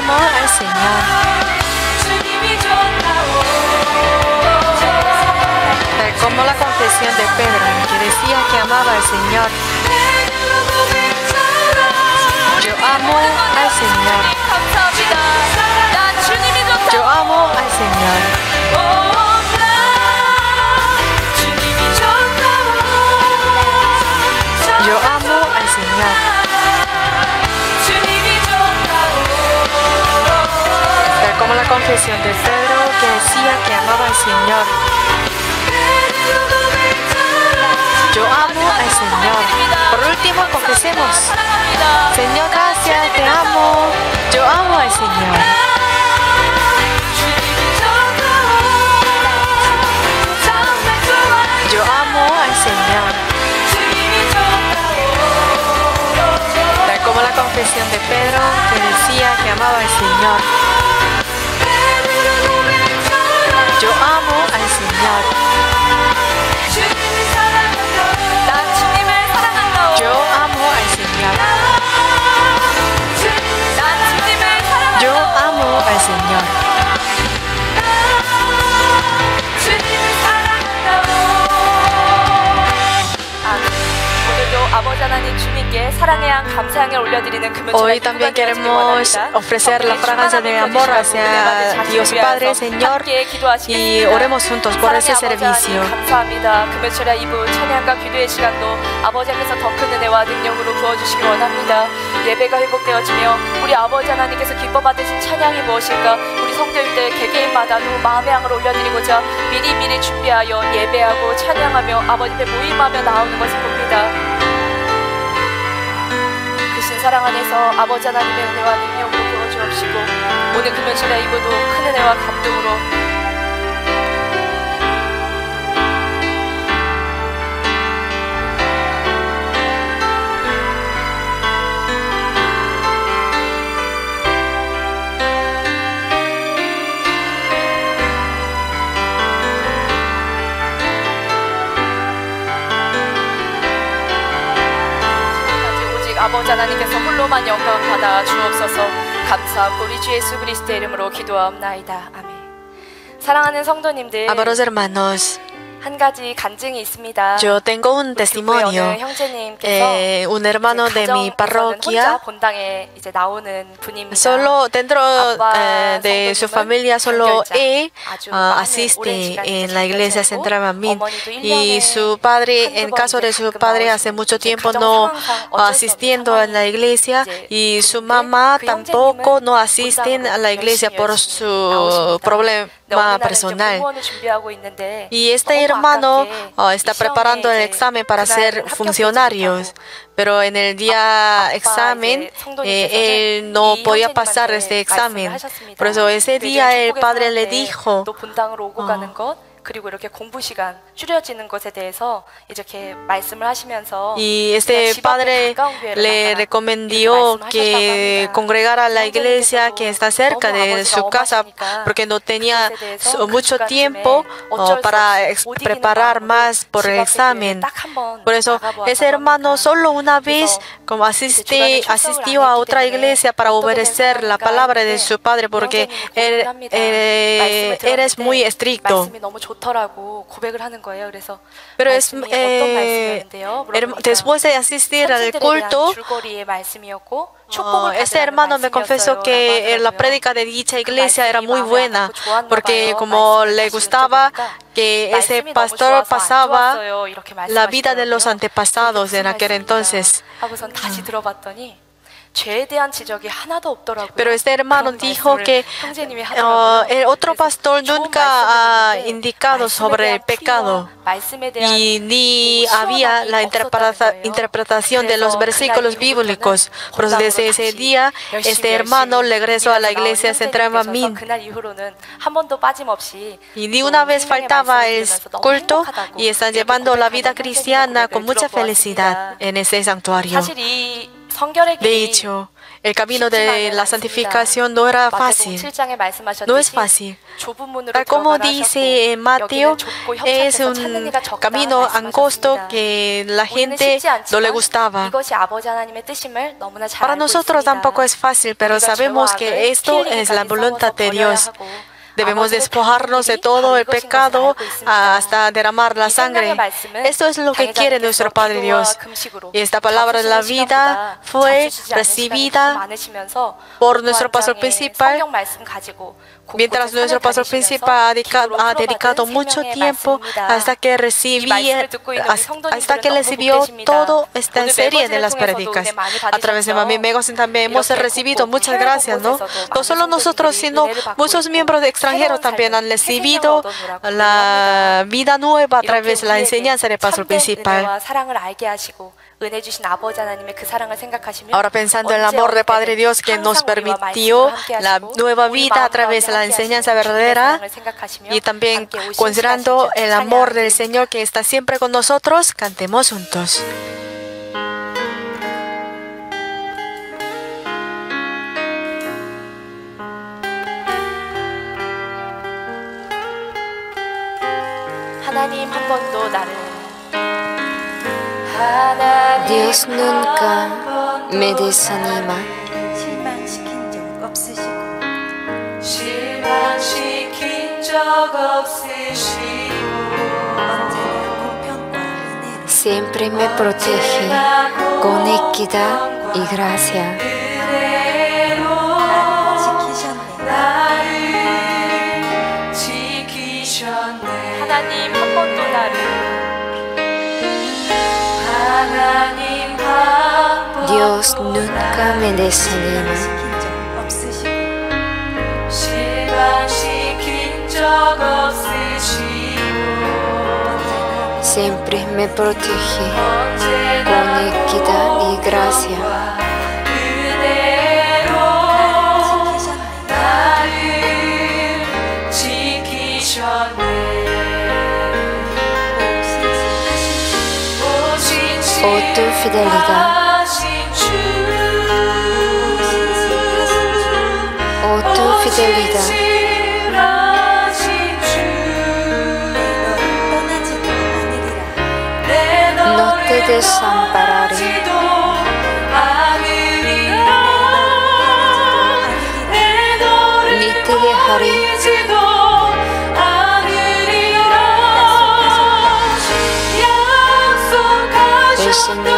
amor al Señor. Como la confesión de Pedro, que decía que amaba al Señor. Yo amo al Señor. Yo amo al Señor. Yo amo al Señor. Tal como la confesión de Pedro, que decía que amaba al Señor. Yo amo al Señor. Por último, confesemos. Señor, gracias, te amo. Yo amo al Señor. Yo amo al Señor. Como la confesión de Pedro, que decía que amaba al Señor. Yo amo al Señor. Yo amo al Señor. Yo amo al Señor. Hoy también queremos ofrecer la fragancia de amor hacia Dios Padre, Señor, y oremos juntos por ese servicio. 사랑 안에서 아버지 하나님의 은혜와 능력으로 부어주옵시고 오늘 금요일에 이모도 큰 은혜와 감동으로 아버지 하나님께서 홀로만 영광 받아 주옵소서. 감사하고 우리 주 예수 그리스도의 이름으로 기도하옵나이다. 아멘. 사랑하는 성도님들, Amados hermanos, 한 가지 간증이 있습니다. Yo tengo un testimonio. Un hermano de mi parroquia. 본당에 이제 나오는 분입니다. Solo dentro de su familia solo él asiste en la iglesia central Manmin, y su padre, en caso de su padre, hace mucho tiempo no asistiendo en la iglesia, y su mamá tampoco no asiste a la iglesia por su problema personal. Y este hermano está preparando el examen para ser funcionario, pero en el día examen él no podía pasar este examen. Por eso ese día el padre le dijo, y este padre le recomendó que congregara a la iglesia que está cerca de su casa, porque no tenía mucho tiempo para preparar más por el examen. Por eso ese hermano solo una vez como asistió a otra iglesia para obedecer la palabra de su padre, porque él es muy estricto. Pero después de asistir al culto, este hermano me confesó que la prédica de dicha iglesia era muy buena, porque como le gustaba que ese pastor pasaba la vida de los antepasados en aquel entonces. Pero este hermano dijo que el otro pastor nunca ha indicado sobre el pecado y ni había la interpretación de los versículos bíblicos. Por eso desde ese día este hermano regresó a la iglesia central Manmin, y ni una vez faltaba el culto, y están llevando la vida cristiana con mucha felicidad en ese santuario. De hecho, El camino de la santificación no era fácil. No es fácil. Tal como dice Mateo, es un camino angosto que la gente no le gustaba. Para nosotros tampoco es fácil, pero sabemos que esto es la voluntad de Dios. Debemos despojarnos de todo el pecado hasta derramar la sangre. Esto es lo que quiere nuestro Padre Dios. Y esta palabra de la vida fue recibida por nuestro pastor principal. Mientras nuestro pastor principal ha dedicado mucho tiempo hasta que recibió toda esta serie de las prédicas. A través de Mami Megosin también hemos recibido muchas gracias, ¿no? No solo nosotros, sino muchos miembros de extranjeros también han recibido la vida nueva a través de la enseñanza del pastor principal. Ahora pensando en el amor de Padre Dios que nos permitió la nueva vida a través de la enseñanza verdadera y también considerando el amor del Señor que está siempre con nosotros, cantemos juntos. Dios nunca me desanima. Siempre me protege con equidad y gracia. Dios nunca me desanima. Siempre me protege con equidad y gracia. Oh, tu fidelidad. Fidelidad. No te desampararé. Ni te dejaré. El Señor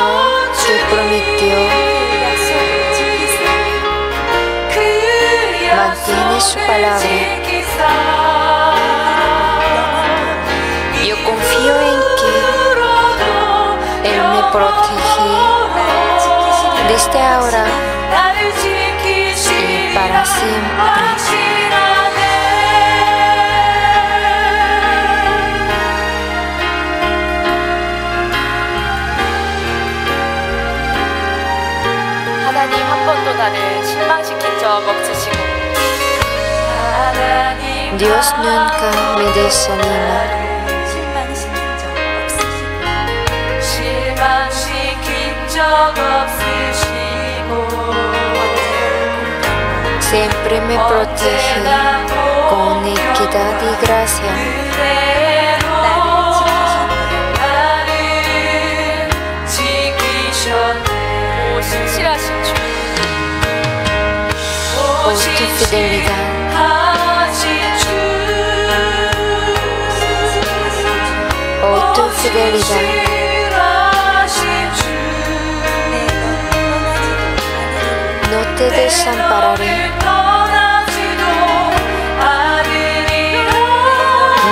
te prometió. Tiene su palabra. Yo confío en que Él me protege desde ahora y para siempre. Dios nunca me desanima. Siempre me protege con equidad y gracia. Por tu fidelidad. No te desampararé,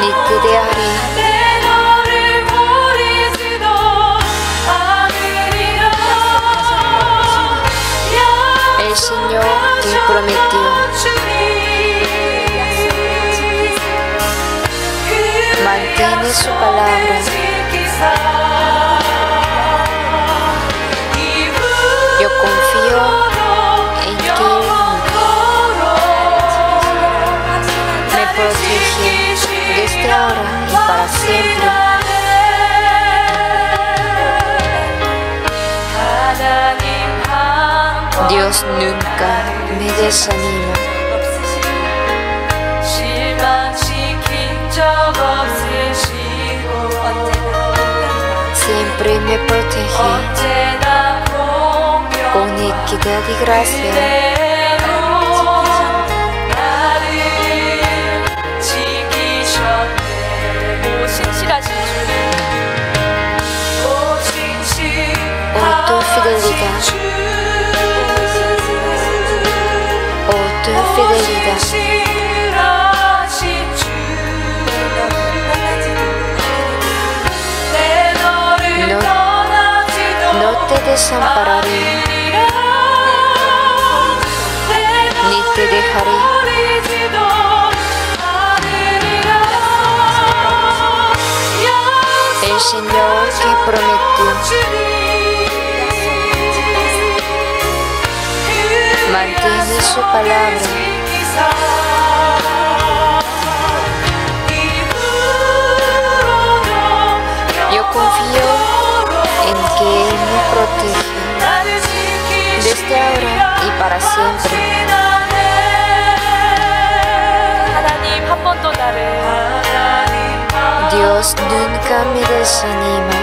ni te dejaré. El Señor te prometió, mantiene su palabra. Yo confío en que me protege desde ahora y para siempre. Dios Dios nunca me desanima. Siempre me protege con equidad y gracia. Oh, tu fidelidad. Oh, tu fidelidad. No te desampararé ni te dejaré. El Señor que prometió mantiene su palabra. Yo confío en que Él me protege desde ahora y para siempre. Dios nunca me desanima.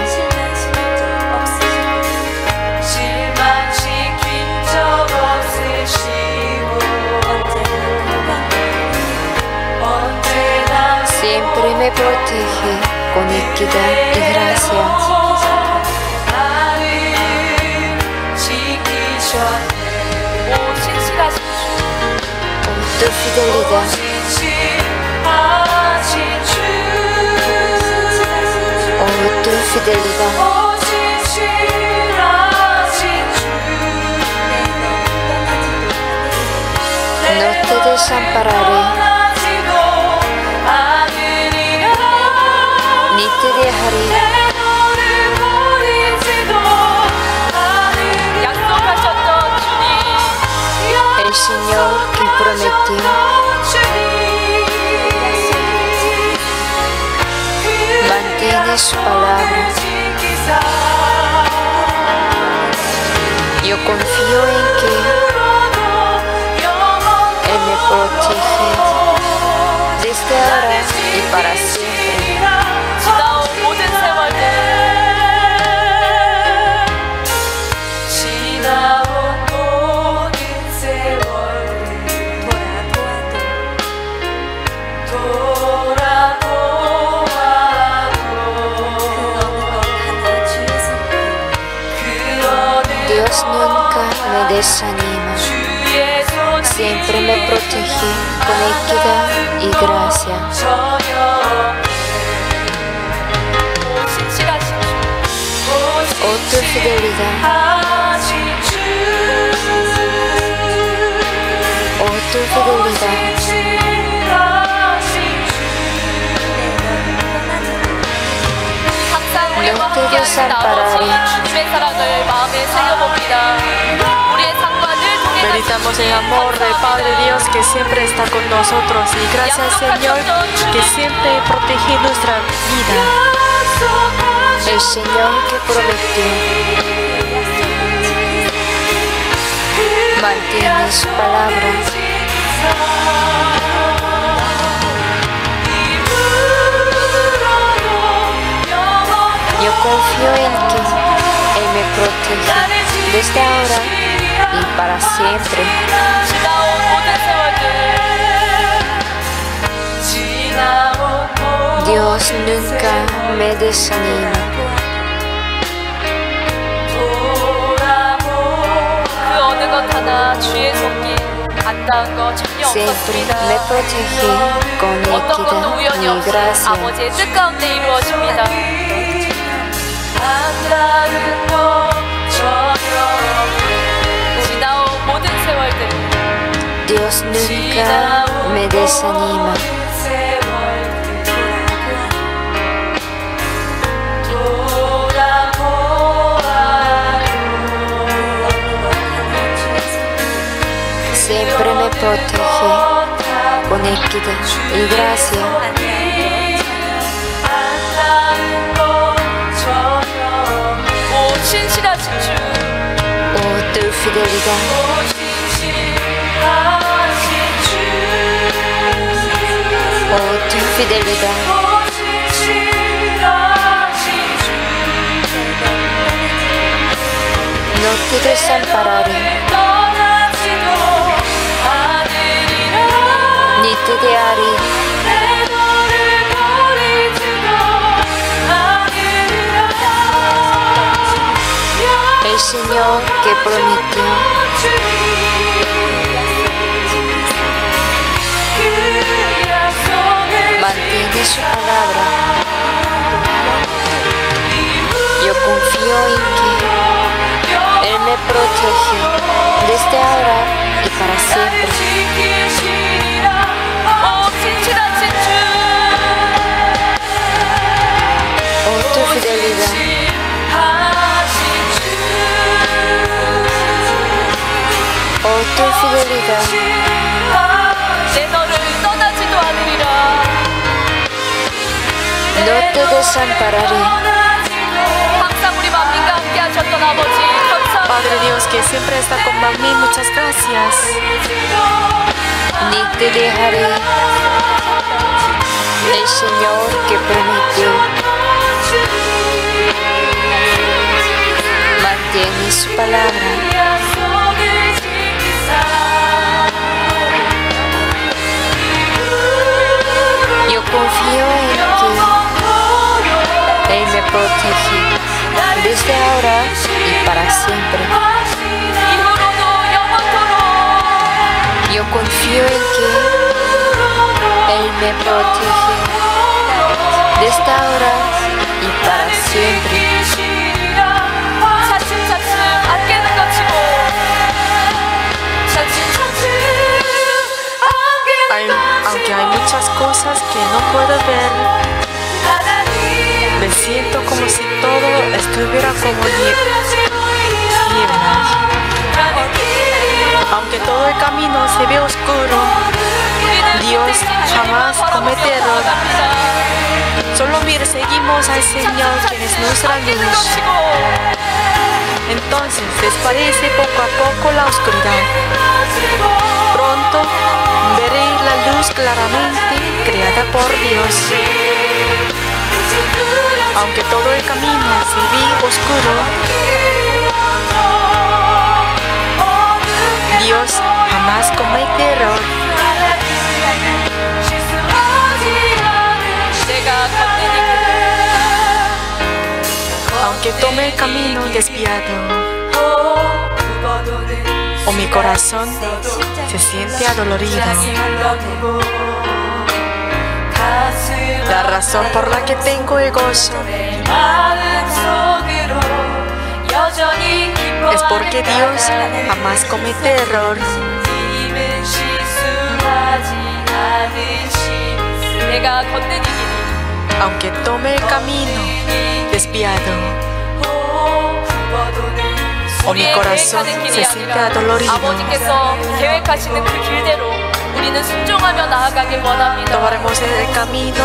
Siempre me protege con equidad y gracia. Con tu fidelidad. Oh, tu fidelidad. No te desampararé ni te dejaré. El Señor que prometió mantiene su palabra. Yo confío en que Él me protege desde ahora y para siempre. Dios nunca me desanima, siempre me protege con equidad y gracia. Oh, tu fidelidad. Oh, tu fidelidad. No te desampararé. Meditamos el amor del Padre Dios que siempre está con nosotros, y gracias, Señor, que siempre protege nuestra vida. El Señor que prometió mantiene su palabra. Yo confío en que Él me protege desde ahora y para siempre. Dios nunca me desanima. Siempre me protege con equidad y gracia. Dios nunca me desanima. Siempre me protege con equidad y gracia. Oh, tu su fidelidad. Oh, tu fidelidad. No te desampararé, ni te dejaré. El Señor que prometió mantiene su palabra. Yo confío en que Él me protege desde ahora y para siempre. Oh, tu fidelidad. Oh, tu fidelidad. No te desampararé. Padre Dios, que siempre está con Mami, muchas gracias. Ni te dejaré. El Señor que prometió mantiene su palabra. Yo confío en que Él me protege desde ahora y para siempre. Yo confío en que Él me protege desde ahora y para siempre. Aunque hay muchas cosas que no puedo ver, me siento como si todo estuviera como niebla. Aunque todo el camino se ve oscuro, Dios jamás comete error. Solo seguimos al Señor, quien es nuestra luz. Entonces desaparece poco a poco la oscuridad. Pronto veré la luz claramente creada por Dios. Aunque todo el camino se ve oscuro, Dios jamás comete error. Aunque tome el camino desviado, o mi corazón se siente adolorido, la razón por la que tengo el gozo es porque Dios jamás comete error. Aunque tome el camino desviado, o mi corazón se siente adolorido, tomaremos el camino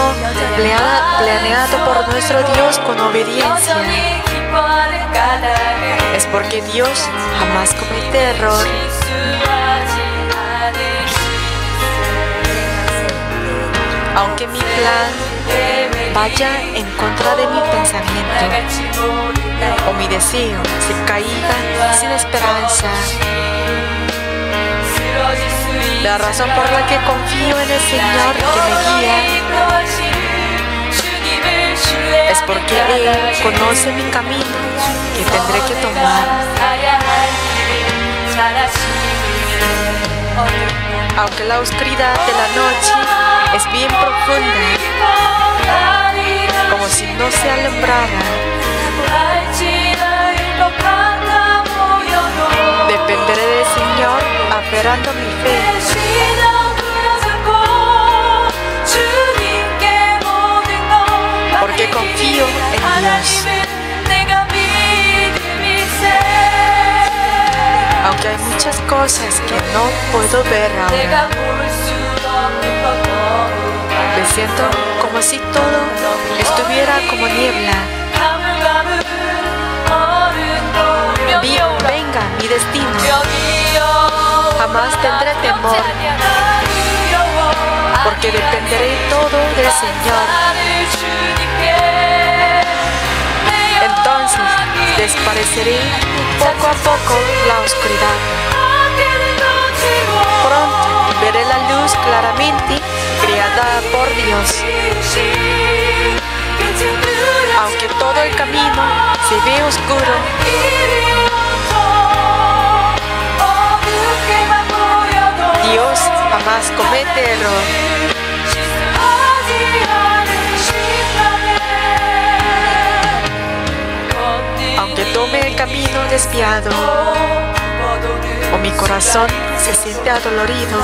planeado por nuestro Dios con obediencia. Es porque Dios jamás comete error. Aunque mi plan vaya en contra de mi pensamiento, o mi deseo se caiga sin esperanza, la razón por la que confío en el Señor que me guía es porque Él conoce mi camino que tendré que tomar. Aunque la oscuridad de la noche es bien profunda, como si no se alumbrara, dependeré del Señor aferrando mi fe. Porque confío en Dios. Aunque hay muchas cosas que no puedo ver ahora, me siento como si todo estuviera como niebla. venga mi destino. Jamás tendré temor, porque dependeré todo del Señor. Entonces desapareceré poco a poco la oscuridad. Pronto veré la luz claramente creada por Dios. Aunque todo el camino se ve oscuro, Dios jamás comete error. Aunque tome el camino desviado, o mi corazón se siente adolorido,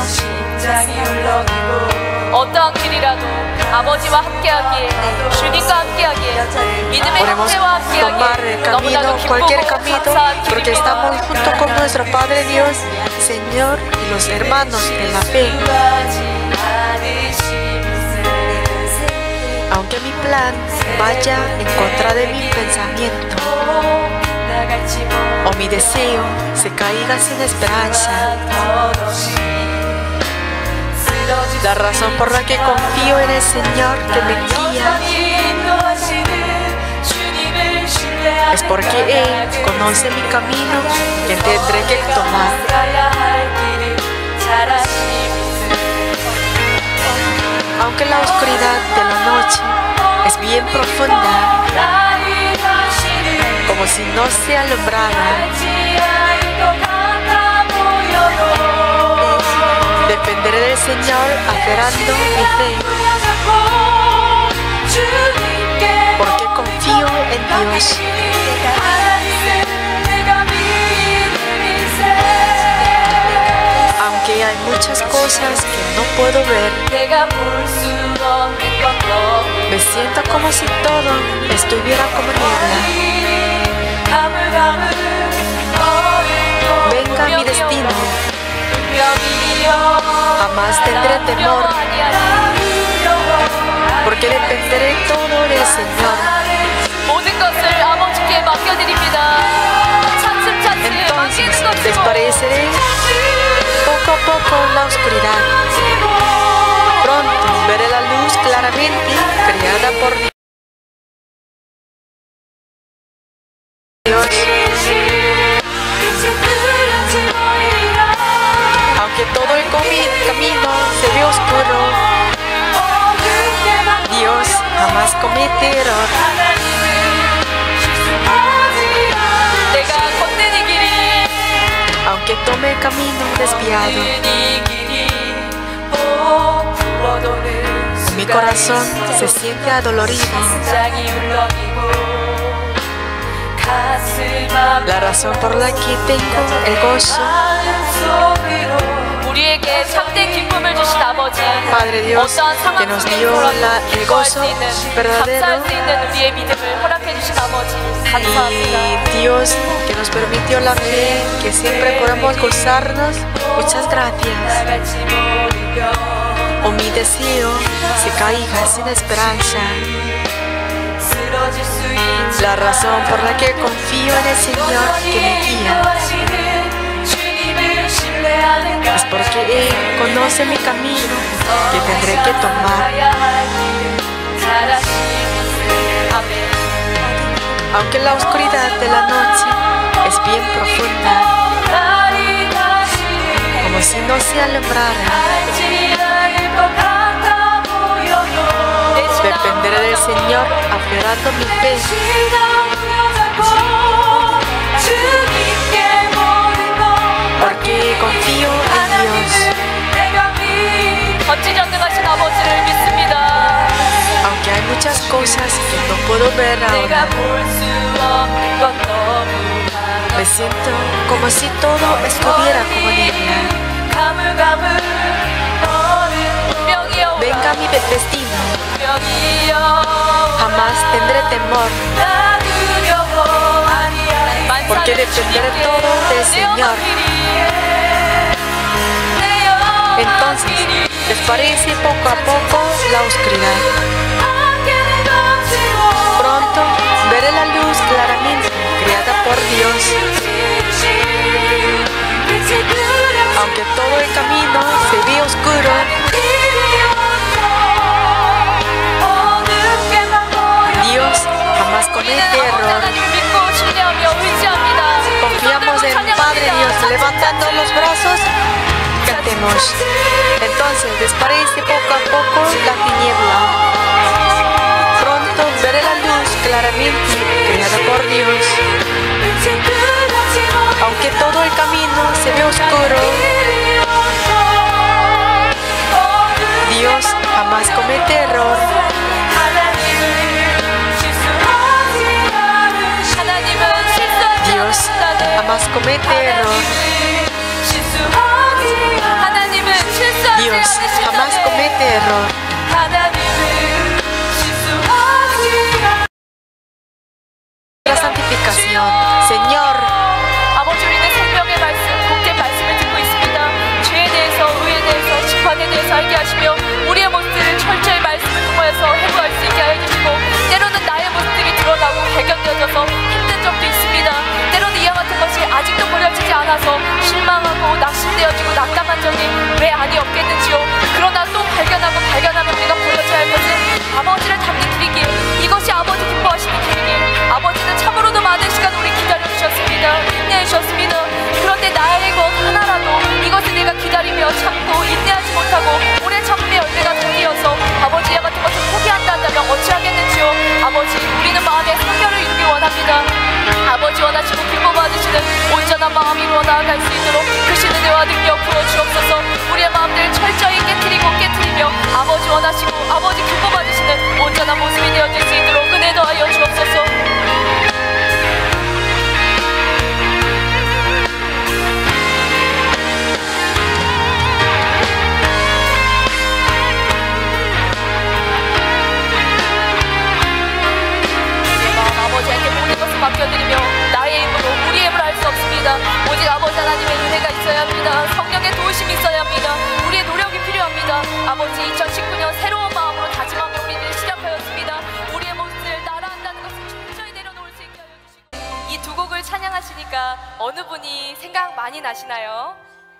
oremos tomar el camino, cualquier camino, porque estamos junto con nuestro Padre Dios, Señor y los hermanos de la fe. Aunque mi plan vaya en contra de mi pensamiento, o mi deseo se caiga sin esperanza, la razón por la que confío en el Señor que me guía es porque Él conoce mi camino que tendré que tomar. Aunque la oscuridad de la noche es bien profunda, como si no se alumbrara, dependeré del Señor aferrando mi fe, porque confío en Dios. Aunque hay muchas cosas que no puedo ver, me siento como si todo estuviera como niebla. Venga mi destino. Jamás tendré temor, porque dependeré todo del Señor. Entonces desapareceré poco a poco la oscuridad. Pronto veré la luz claramente creada por Dios. Aunque tome el camino desviado, mi corazón se siente adolorido. La razón por la que tengo el gozo, Padre Dios, que nos dio el gozo verdadero, y Dios que nos permitió la fe, que siempre podamos gozarnos. Muchas gracias. O mi deseo se caiga sin esperanza, la razón por la que confío en el Señor que me guía es porque Él conoce mi camino que tendré que tomar. Aunque la oscuridad de la noche es bien profunda, como si no se alumbrara, dependeré del Señor aferrando mi fe, porque confío en Dios. Aunque hay muchas cosas que no puedo ver ahora, me siento como si todo estuviera como niebla. Venga mi destino. Jamás tendré temor, porque dependeré todo del Señor. Entonces desaparece poco a poco la oscuridad. Pronto veré la luz claramente creada por por Dios. Aunque todo el camino se ve oscuro, Dios jamás comete error. Confiamos en Padre Dios, levantando los brazos, cantemos. Entonces desaparece poco a poco la tiniebla. Pronto veré la luz claramente creada por Dios. Aunque todo el camino se ve oscuro, Dios jamás comete error. Dios jamás comete error. Dios jamás comete error. La santificación, Señor.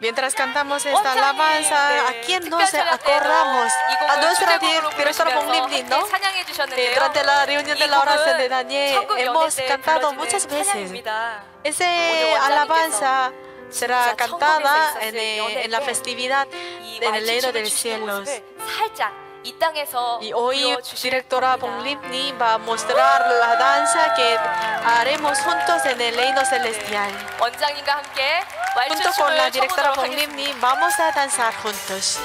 Mientras cantamos esta alabanza, ¿a quién nos acordamos? A nuestra directora Bong Limni, ¿no? Durante la reunión de la oración de Daniel hemos cantado muchas veces. Esa alabanza será cantada en la festividad del reino del cielo. Y hoy, directora Bong Limni va a mostrar la danza que haremos juntos en el reino celestial. Junto con la directora Bong Limni, vamos a danzar juntos.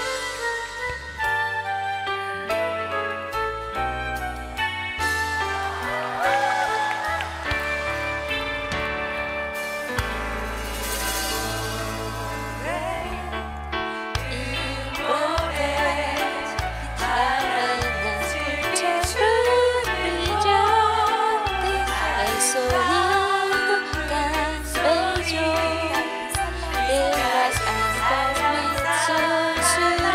Soo Jin Lee.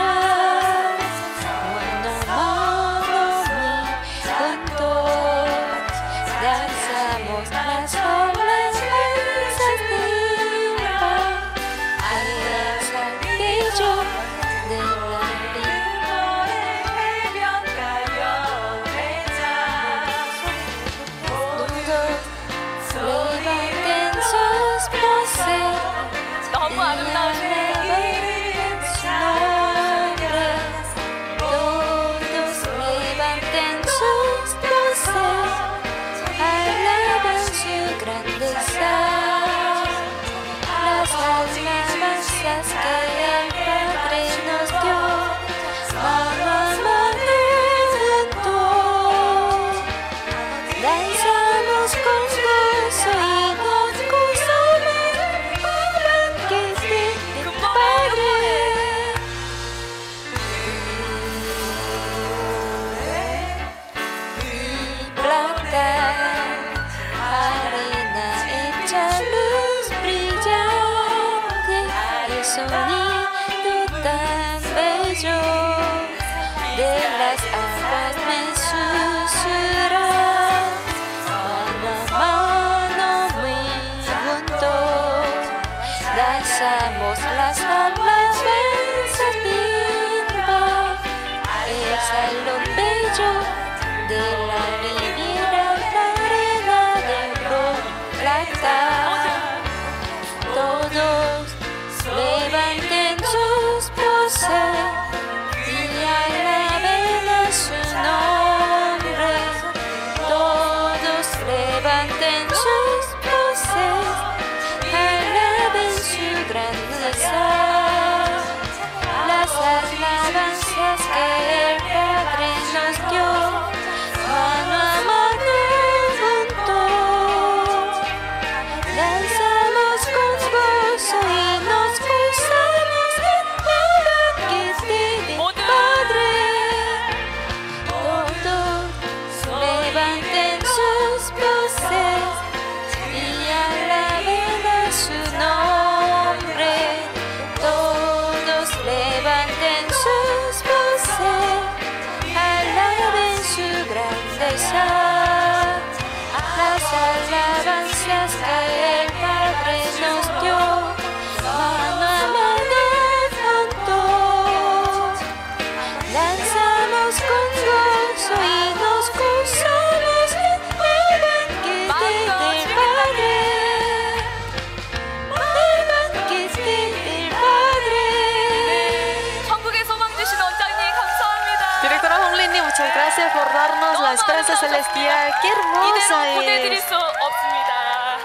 Muchas gracias por darnos la esperanza celestial. ¡Qué hermosa es!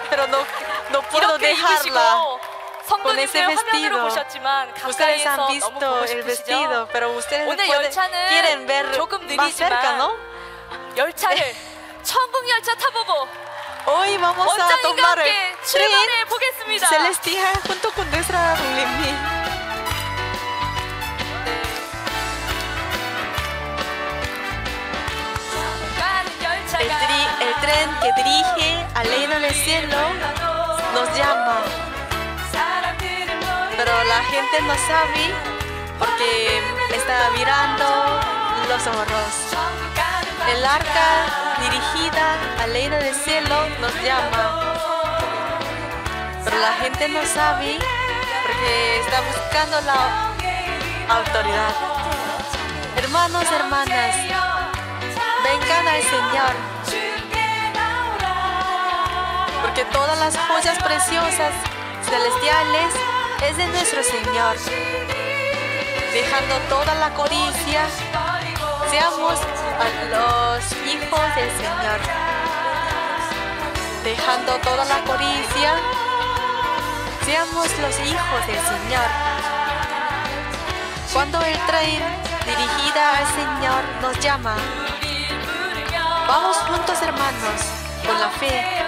Pero no puedo dejarla con ese vestido. Ustedes han visto el vestido, pero ustedes quieren ver más cerca, ¿no? Hoy vamos a tomar el tren celestial junto con nuestra Limni. El tren que dirige al reino del cielo nos llama, pero la gente no sabe porque está mirando los oros. El arca dirigida al reino del cielo nos llama, pero la gente no sabe porque está buscando la autoridad. Hermanos, hermanas, vengan al Señor. Porque todas las joyas preciosas celestiales es de nuestro Señor. Dejando toda la codicia, seamos a los hijos del Señor. Dejando toda la codicia, seamos los hijos del Señor. Cuando el tren dirigida al Señor nos llama, vamos juntos, hermanos, con la fe.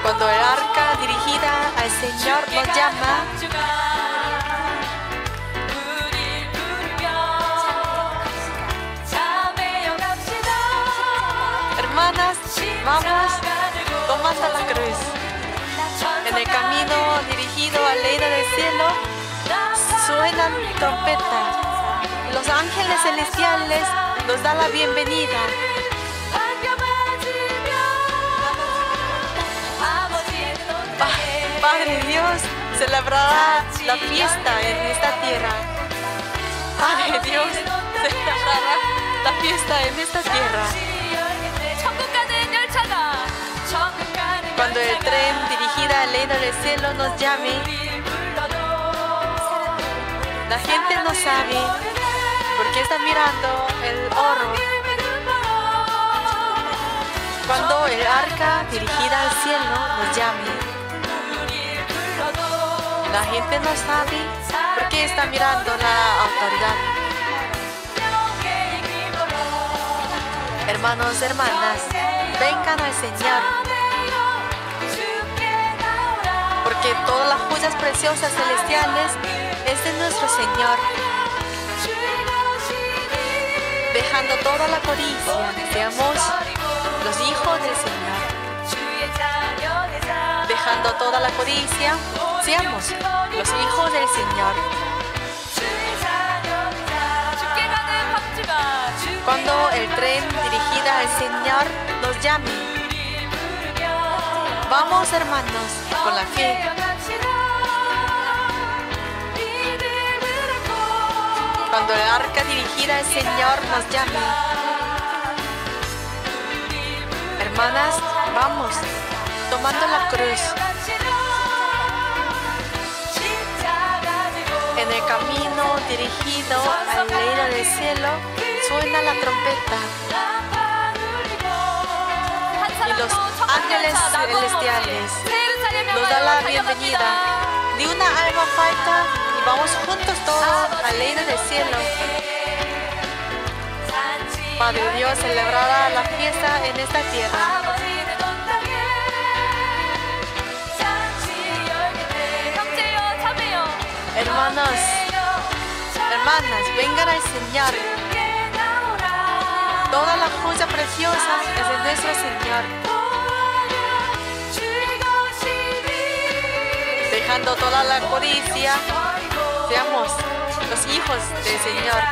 Cuando el arca dirigida al Señor nos llama, hermanas, vamos tomando la cruz. En el camino dirigido al reino del cielo suenan trompetas. Los ángeles celestiales nos dan la bienvenida. Padre Dios celebrará la fiesta en esta tierra. Padre Dios celebrará la fiesta en esta tierra. Cuando el tren dirigida al reino del cielo nos llame, la gente no sabe porque está mirando el oro. Cuando el arca dirigida al cielo nos llame, la gente no sabe por qué está mirando la autoridad. Hermanos, hermanas, vengan al Señor. Porque todas las joyas preciosas celestiales es de nuestro Señor. Dejando toda la codicia, seamos los hijos del Señor. Dejando toda la codicia, seamos los hijos del Señor. Cuando el tren dirigida al Señor nos llame, vamos, hermanos, con la fe. Cuando el arca dirigida al Señor nos llame, hermanas, vamos tomando la cruz. En el camino dirigido al reino del cielo suena la trompeta y los ángeles celestiales nos dan la bienvenida. Ni una alma falta y vamos juntos todos al reino del cielo. Padre Dios celebrará la fiesta en esta tierra. Hermanos, hermanas, vengan al Señor. Toda la joya preciosa es de nuestro Señor. Dejando toda la codicia, seamos los hijos del Señor.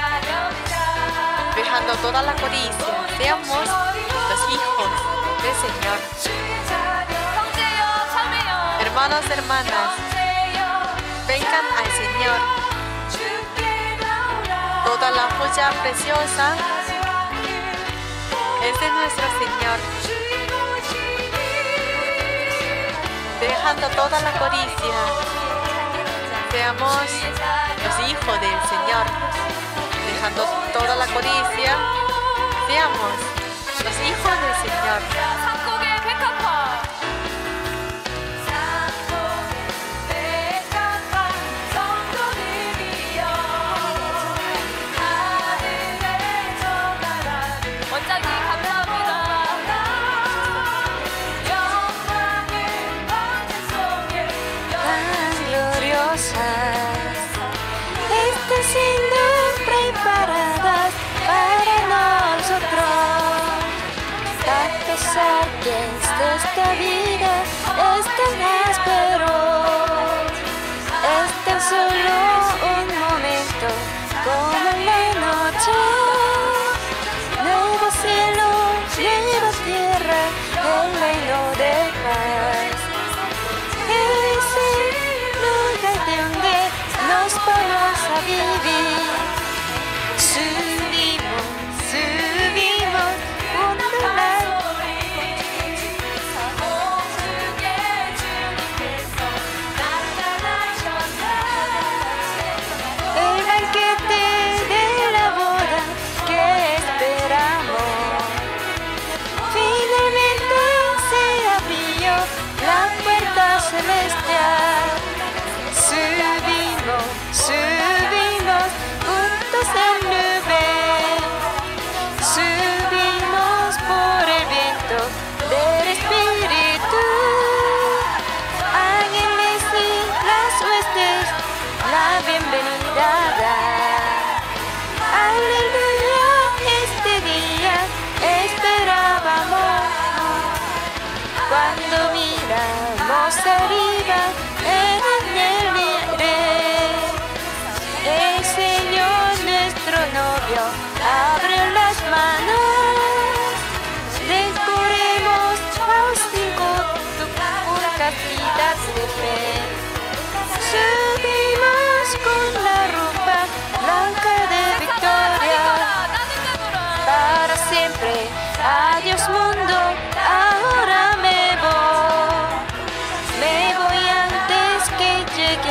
Dejando toda la codicia, seamos los hijos del Señor. Hermanos, hermanas, vengan al Señor. Toda la joya preciosa es de nuestro Señor. Dejando toda la codicia, seamos los hijos del Señor, dejando toda la codicia, seamos los hijos del Señor. Esta vida es tan áspero, es tan solo un momento, como la noche. Nuevo cielo, nueva tierra, el reino de paz. Es el lugar de donde nos vamos a vivir. Subimos, junto a la celestial. Subimos, subimos, juntos en nube. Subimos por el viento del Espíritu. Alguien dice las huestes, la bienvenida da. Aleluya, este día esperábamos. Cuando miramos arriba, el Señor nuestro novio abre las manos, descubrimos austico tu capacidad de fe. Subimos con la ropa blanca de victoria, para siempre. Adiós mundo, ahora me voy. La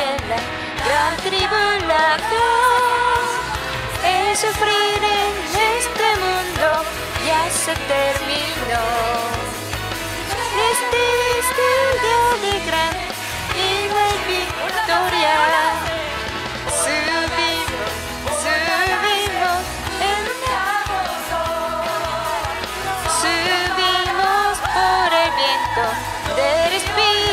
tribulación, el sufrir en este mundo ya se terminó. Este es el día de gran y de victoria. Subimos, subimos, subimos por el viento del Espíritu.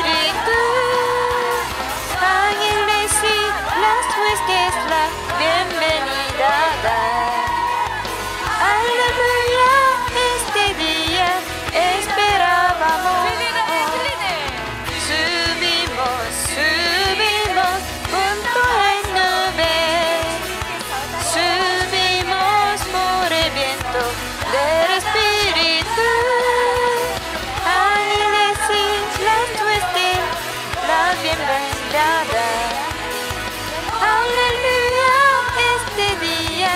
Que es la bienvenida. Aleluya, este día esperábamos. Subimos, subimos, junto en nubes. Subimos por el viento del Espíritu. Ángeles y las huestes, la bienvenida. Aleluya, este día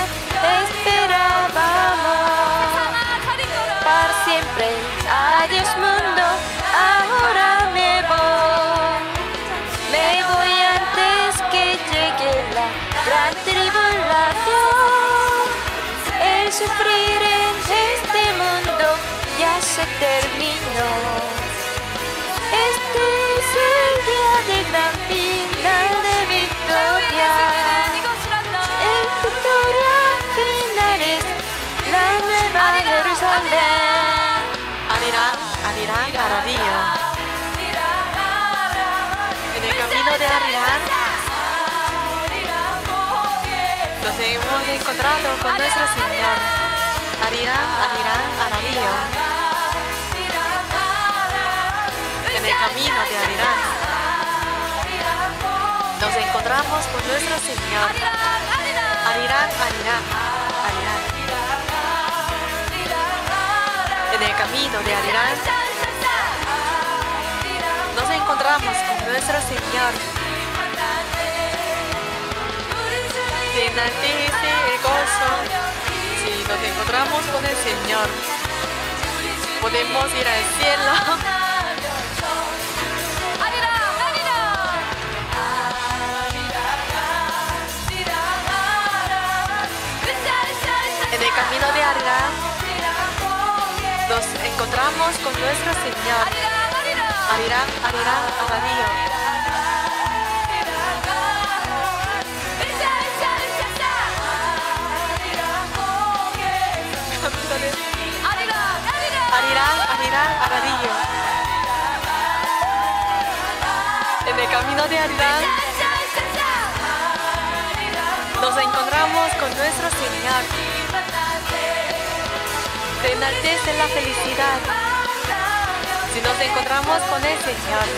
esperábamos para siempre. Adiós mundo, ahora me voy antes que llegue la gran tribulación. El sufrir en este mundo ya se terminó. Este es el día de gran final de victoria. En victoria final es la nueva Jerusalén. Anirá Maravilla. En el camino de Arirán nos hemos encontrado con nuestro Señor. Arirá Maravilla. En el camino de Arirán nos encontramos con nuestro Señor. Arirán. En el camino de Arirán nos encontramos con nuestro Señor. Se enaltece el gozo. Si nos encontramos con el Señor, podemos ir al cielo. camino de Arga nos encontramos con nuestra señora Arirán Abadillo. Aradillo. En el camino de Arirán nos encontramos con nuestro Señor. Te enaltece la felicidad si nos encontramos con el Señor.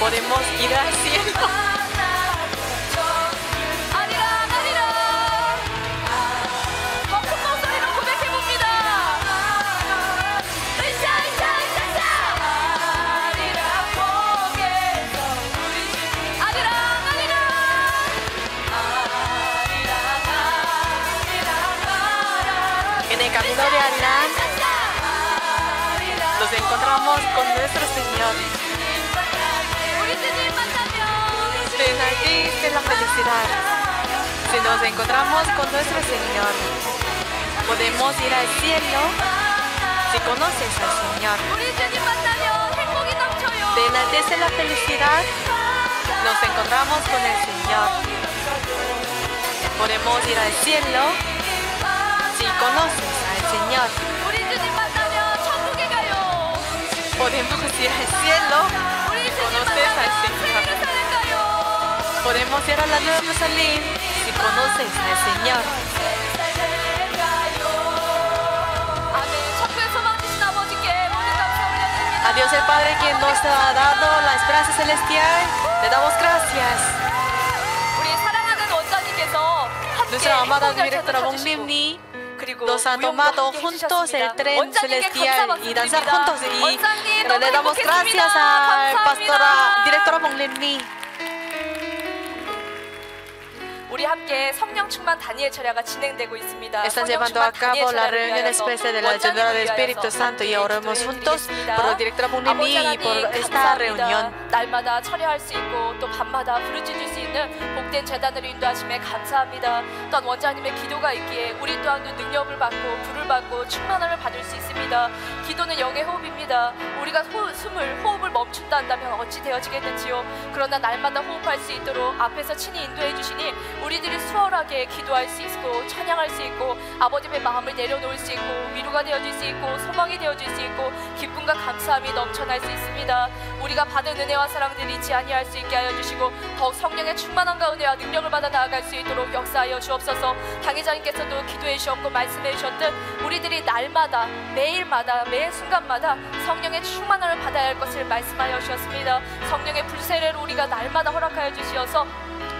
Podemos ir al cielo. Nos encontramos con nuestro Señor. Ven aquí, es la felicidad. Si nos encontramos con nuestro Señor, podemos ir al cielo si conoces al Señor. Ven aquí, es la felicidad. Nos encontramos con el Señor. Podemos ir al cielo si conoces al Señor. Podemos ir al cielo, si conoces al Señor. Podemos ir a la Nueva Jerusalén, si conoces al Señor. A Dios el Padre que nos ha dado la esperanza celestial, le damos gracias. Nuestra amada directora Bong Limni nos ha tomado juntos el tren celestial y danzar juntos. Y le damos gracias a la pastora, directora Bong Limni. Están llevando a cabo la reunión especial de la llenura del Espíritu Santo y oremos juntos por la directora Bong Limni y por esta reunión.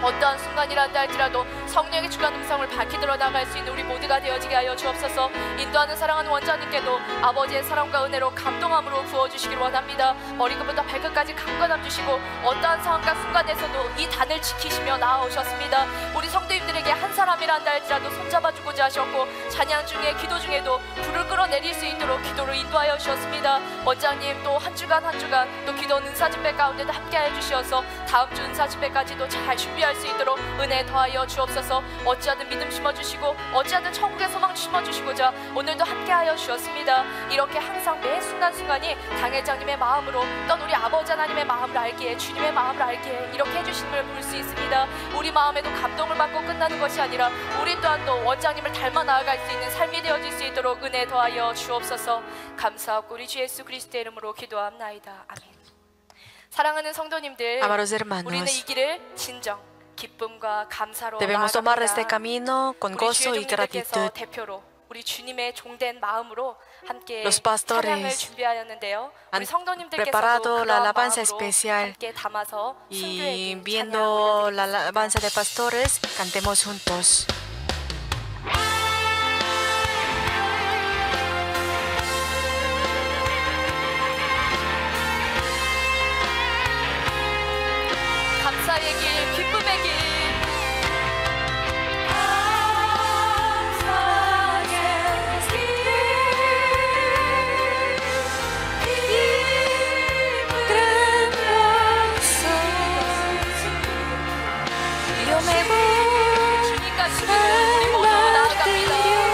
어떠한 순간이라도 할지라도 성령의 주관 음성을 밝히 들어나갈 수 있는 우리 모두가 되어지게 하여 주옵소서. 인도하는 사랑하는 원자님께도 아버지의 사랑과 은혜로 감동함으로 부어주시기를 원합니다. 머리끝부터 발끝까지 강건함 주시고 어떠한 상황과 순간에서도 이 단을 지키시며 나아오셨습니다. 우리 성도님들에게 한 사람이란다 할지라도 손잡아주고자 하셨고 찬양 중에 기도 중에도 불을 끌어내릴 수 있도록 기도로 인도하여 주셨습니다. 원장님 또 한 주간 또 기도 은사 집회 가운데도 함께하여 주시어서 다음 주 은사 집회까지도 잘 준비하여 할 수 있도록 은혜 더하여 주옵소서. 어찌하든 믿음 심어주시고 어찌하든 천국의 소망 심어주시고자 오늘도 함께하여 주셨습니다. 이렇게 항상 매 순간순간이 당회장님의 마음으로 또 우리 아버지 하나님의 마음을 알기에 주님의 마음을 알기에 이렇게 해주심을 볼 수 있습니다. 우리 마음에도 감동을 받고 끝나는 것이 아니라 우리 또한 원장님을 닮아 나아갈 수 있는 삶이 되어질 수 있도록 은혜 더하여 주옵소서. 감사하고 우리 주 예수 그리스도의 이름으로 기도합나이다. 아멘. 사랑하는 성도님들, 우리는 이 길을 진정 Debemos tomar este camino con gozo y gratitud. Los pastores han preparado la alabanza especial y viendo la alabanza de pastores, cantemos juntos. Yo me voy, Señor, te voy a dar la vida.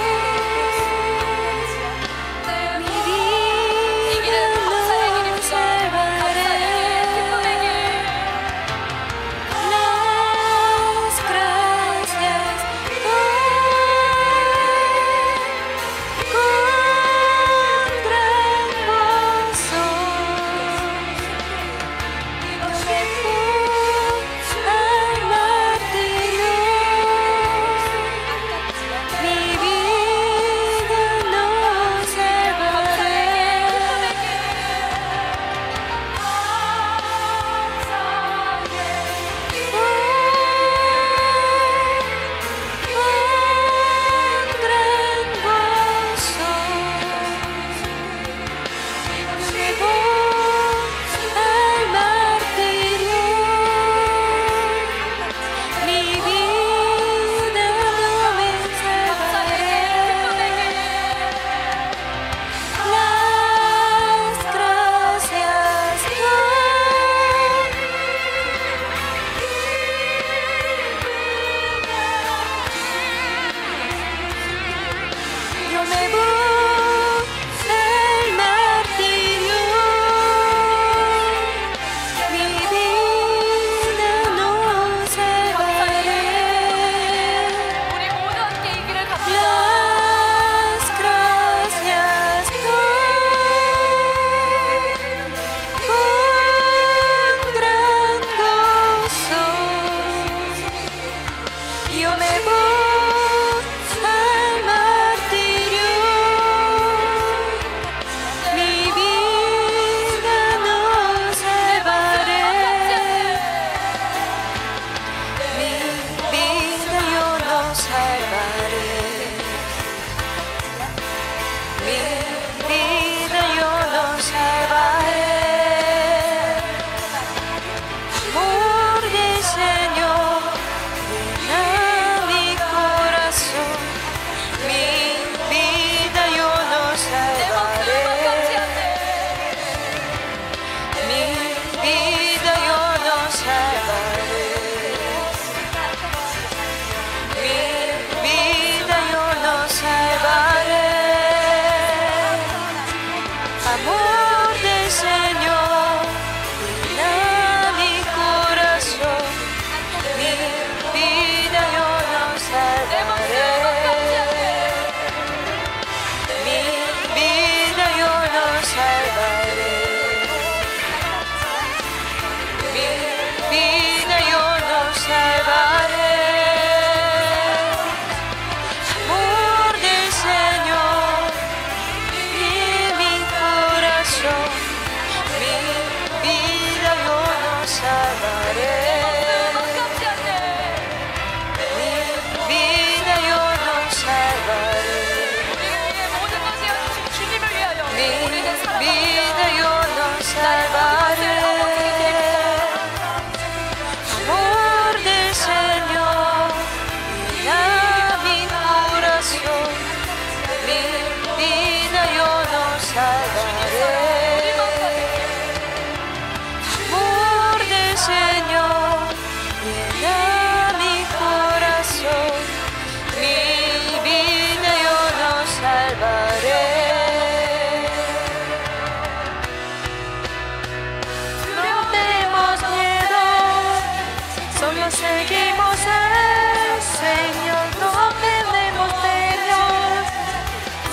seguimos al Señor, no tenemos menos,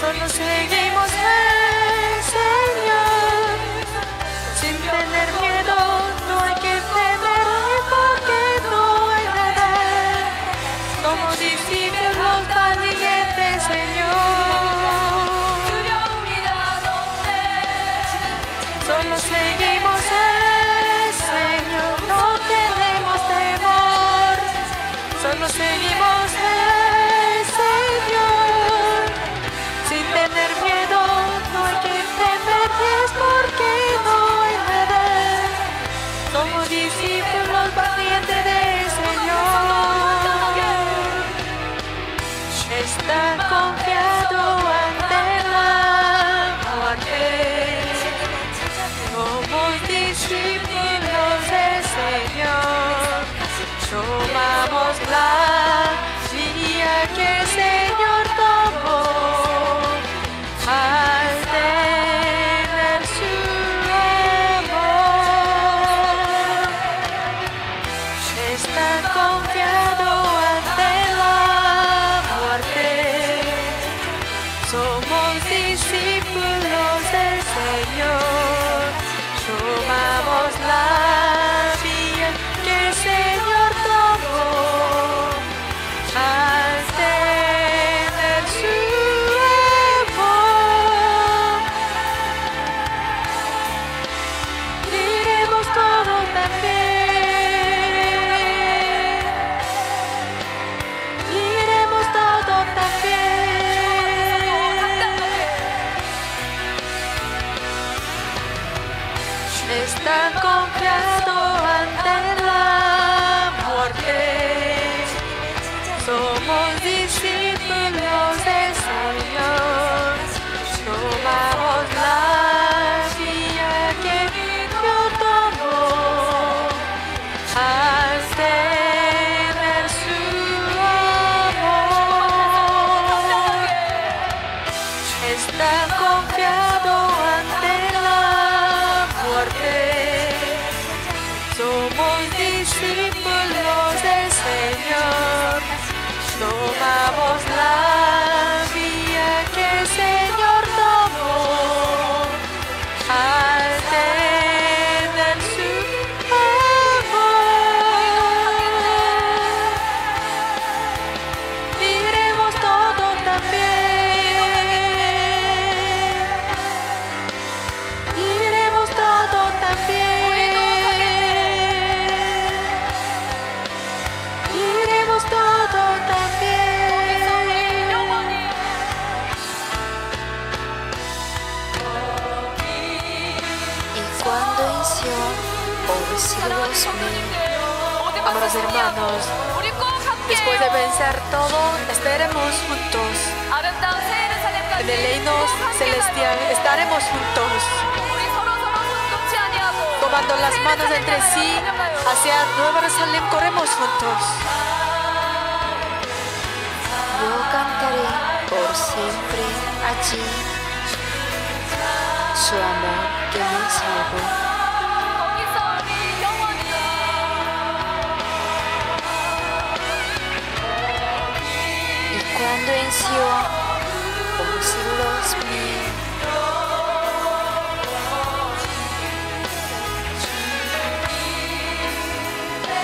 solo seguimos al Señor, sin tener miedo, no hay que temer, porque tú eres, como discípulos los valientes, Señor, solo seguimos al Señor, no tenemos temor, solo seguimos al Señor, sin tener miedo, no hay que temer, es porque no hay nada, como discípulos valientes del Señor, está confiado ante la muerte. Como discípulos del Señor, tomamos la vía que el Señor tomó al tener su amor. Está confiado ante la muerte. Somos discípulos del Señor. Tomamos la vía que el Señor tomó al tener su amor. Diremos todo también. Diremos todo también. Está confiado ante la muerte. Somos discípulos del Señor. Tomamos la vía que Dios tomó al tener su amor. Está confiado ante la muerte. Somos discípulos del Señor. Tomamos la vía que el Señor tomó al tener su amor. Diremos todo también. Diremos todo también. Diremos todo también. Y cuando inició, oh cielos míos, amados hermanos, después de vencer todo, estaremos juntos. En el reino celestial estaremos juntos, tomando las manos entre sí, hacia Nueva Jerusalén corremos juntos. Yo cantaré por siempre allí su amor que me salvó. Y cuando en Sion, oh cielos míos,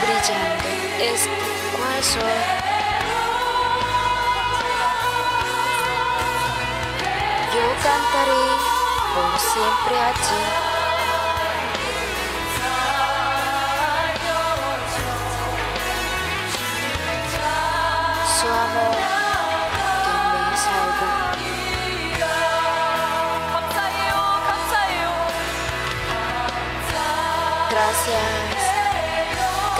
brillante es cual sol. Yo cantaré por siempre a ti. Su amor que me salvó. Gracias, gracias.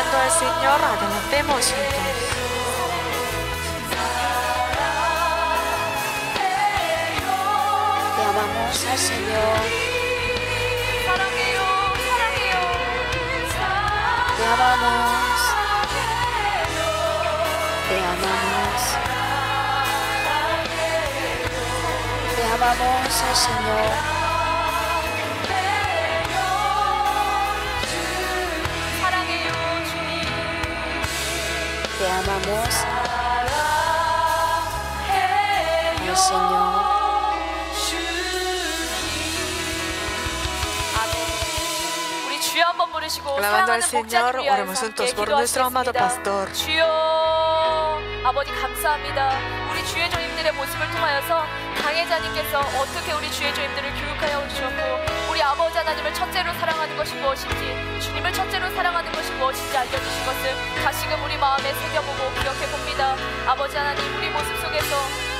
orando al Señor, adelantemos juntos. Te amamos al Señor. Te amamos. Te amamos. Te amamos al Señor. Te amamos, mi Señor. Alabando al Señor, oremos juntos por nuestro amado pastor. 아버지 감사합니다. 우리 주의종님들의 모습을 통하여서 강혜자님께서 어떻게 우리 주의종님들을 교육하여 주셨고 우리 아버지 하나님을 첫째로 사랑하는 것이 무엇인지 주님을 첫째로 사랑하는 것이 무엇인지 알려주신 것을 다시금 우리 마음에 새겨보고 기억해봅니다. 아버지 하나님 우리 모습 속에서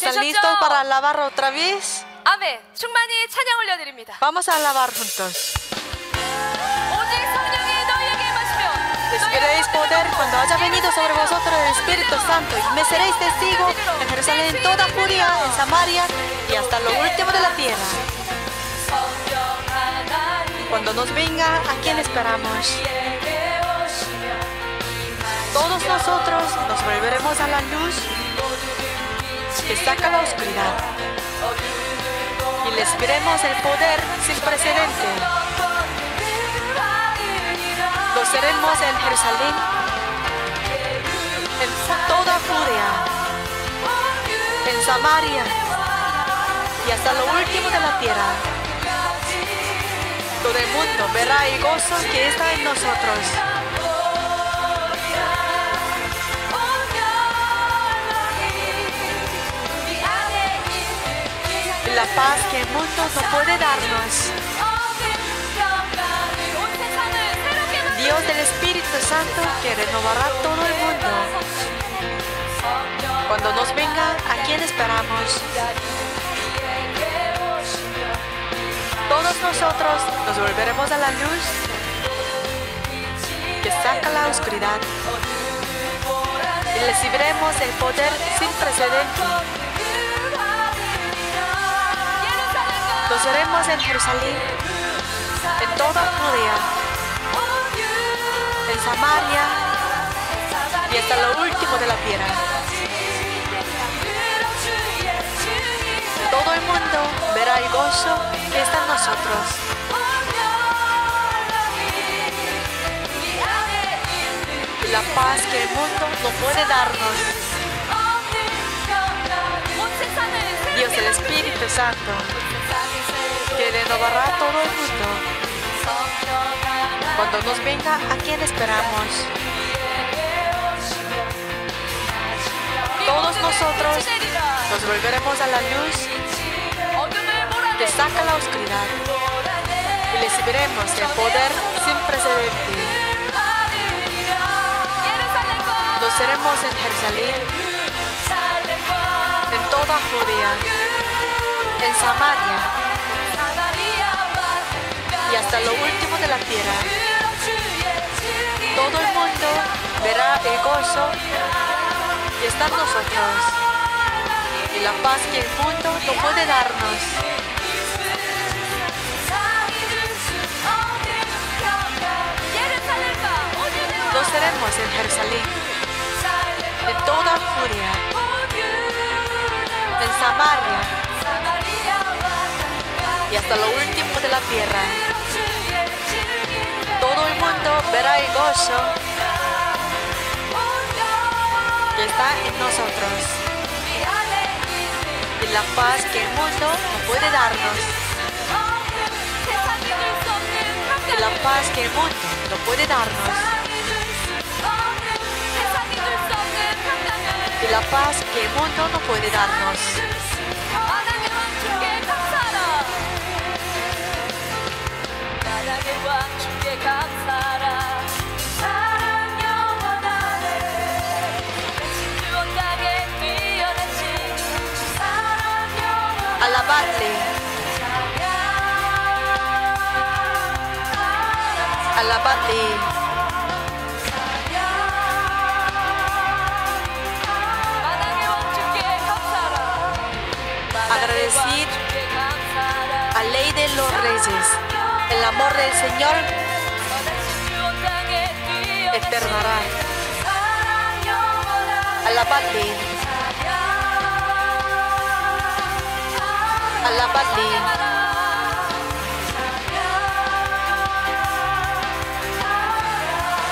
¿Están listos para alabar otra vez? Amén. Vamos a alabar juntos. Recibiréis poder cuando haya venido sobre vosotros el Espíritu Santo y me seréis testigos en Jerusalén, en toda Judea, en Samaria y hasta lo último de la tierra. Cuando nos venga, ¿a quién esperamos? Todos nosotros nos volveremos a la luz que saca la oscuridad y les veremos el poder sin precedente. Lo seremos en Jerusalén, en toda Judea, en Samaria y hasta lo último de la tierra. Todo el mundo verá el gozo que está en nosotros. La paz que el mundo no puede darnos. Dios del Espíritu Santo que renovará todo el mundo. Cuando nos venga, ¿a quién esperamos? Todos nosotros nos volveremos a la luz que saca la oscuridad y recibiremos el poder sin precedentes. Lo seremos en Jerusalén, en toda Judea, en Samaria y hasta lo último de la tierra. Todo el mundo verá el gozo que está en nosotros. La paz que el mundo no puede darnos. Dios del Espíritu Santo. Que renovará todo el mundo. Cuando nos venga, ¿a quién esperamos? Todos nosotros nos volveremos a la luz que saca la oscuridad y recibiremos el poder sin precedente. Nos seremos en Jerusalén, en toda Judea, en Samaria y hasta lo último de la tierra. Todo el mundo verá el gozo y está en nosotros y la paz que el mundo no puede darnos. No seremos en Jerusalén de toda furia, en Samaria y hasta lo último de la tierra. Todo el mundo verá el gozo que está en nosotros y la paz que el mundo no puede darnos. Y la paz que el mundo no puede darnos. Y la paz que el mundo no puede darnos. Alabadle. Alabadle. Agradecer a Ley de los Reyes, el amor del Señor eternará. Alabadle, alabadle,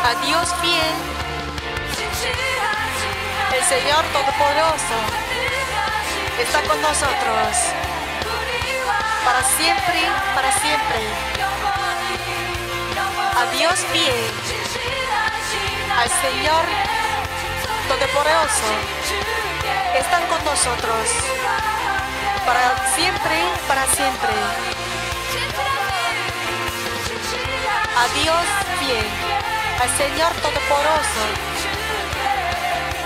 a Dios fiel, el Señor Todopoderoso. Está con nosotros para siempre, para siempre. A Dios fiel, al Señor Todopoderoso, están con nosotros para siempre, para siempre. A Dios fiel, al Señor Todopoderoso,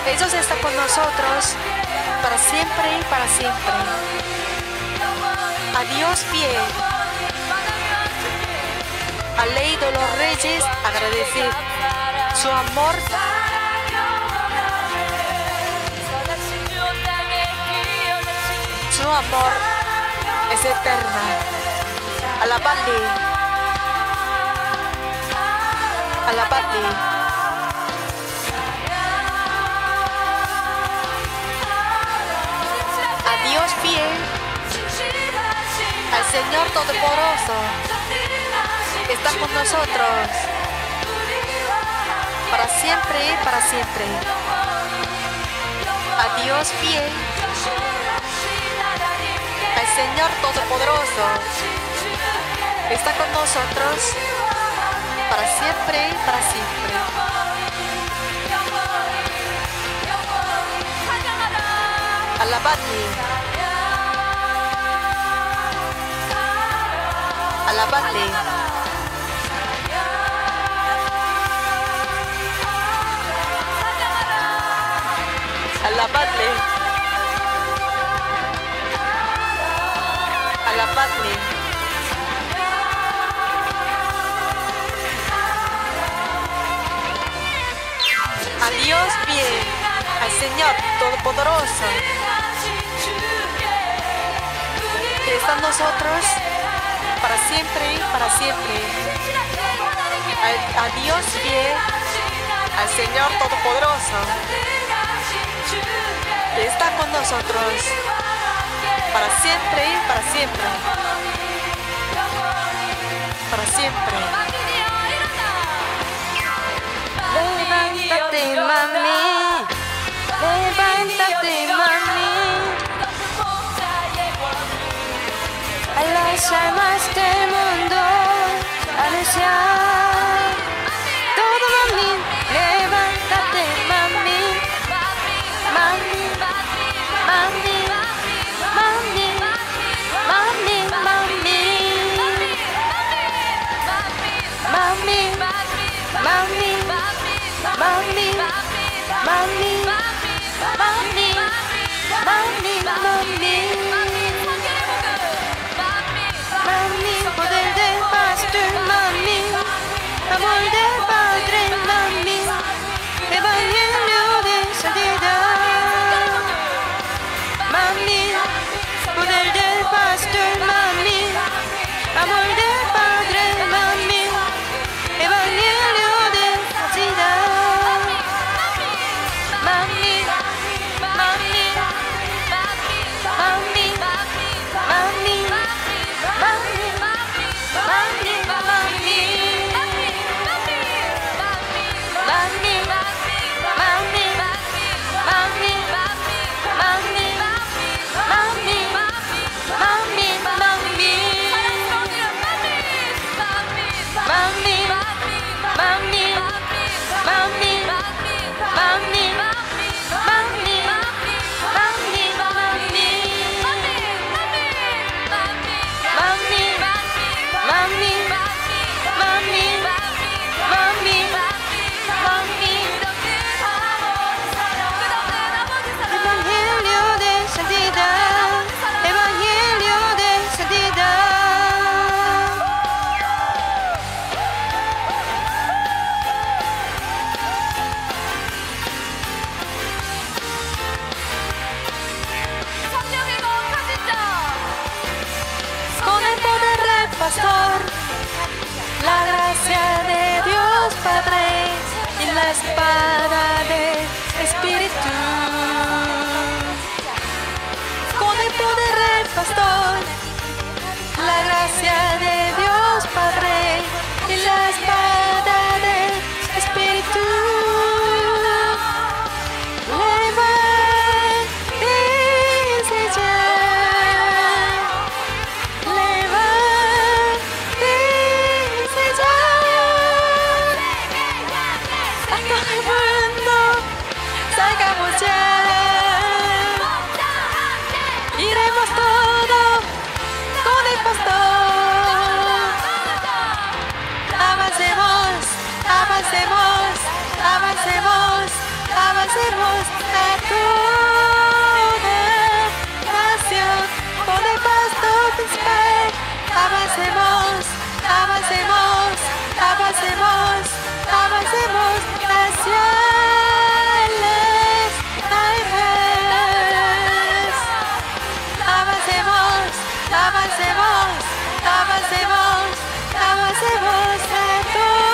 ellos están con nosotros para siempre y para siempre. A Dios fiel, a Ley de los Reyes agradecer su amor es eterna. Alabadle, alabadle. Dios fiel, al Señor Todopoderoso, está con nosotros para siempre, para siempre. A Dios fiel, al Señor Todopoderoso, está con nosotros para siempre, para siempre. Alabadle, alabadle. Alabadle, alabadle. A Dios bien, al Señor Todopoderoso. Están nosotros para siempre, para siempre. A Dios fiel, al Señor Todopoderoso, que está con nosotros para siempre, para siempre, para siempre. Levántate, mami, levántate, mami. A las almas del mundo anunciar todo, mami, levántate, mami, mami, mami, mami, mami, mami, mami, mami, mami, mami, mami, mami, mami. Mother, Mami, amor de padre, Mami, evangelio de santidad. Mami, poder del pastor, Mami, amor de padre, Mami, evangelio de santidad. Mami, Mami, Mami, Mami, Mami. Mami, Mami, Mami, Mami, Mami, Mami, Mami, Mami, Mami, Mami, Mami, Mami, Mami, Mami, Mami, Mami. La gracia de Dios Padre y la espada del Espíritu. Con el poder del pastor, la gracia de Dios Padre y la espada del Espíritu. Avancemos, avancemos, avancemos a toda nación con el pastor principal. Avancemos, avancemos, avancemos, avancemos hacia las almas. Avancemos, avancemos, avancemos, avancemos a todos.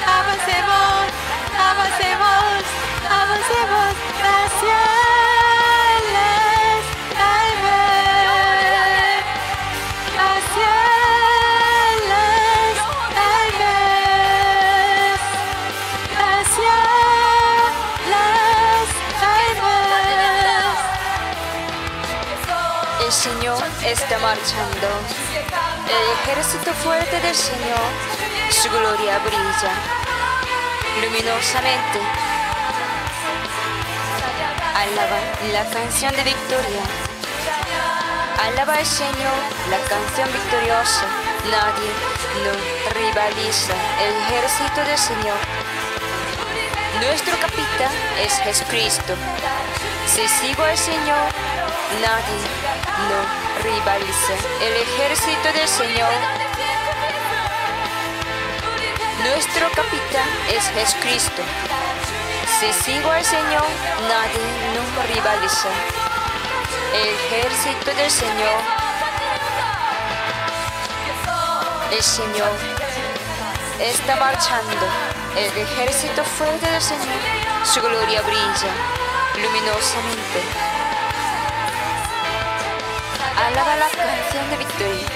Avancemos, avancemos, avancemos, avancemos hacia las almas, hacia las almas, hacia las almas. El Señor está marchando, el ejército fuerte del Señor. Su gloria brilla luminosamente. Alaba la canción de victoria. Alaba al Señor la canción victoriosa. Nadie lo rivaliza. El ejército del Señor. Nuestro capitán es Jesucristo. Si sigo al Señor, nadie lo rivaliza. El ejército del Señor. Nuestro capitán es Jesucristo. Si sigo al Señor, nadie nunca rivaliza. El ejército del Señor. El Señor está marchando. El ejército fuerte del Señor. Su gloria brilla luminosamente. Alaba la canción de victoria.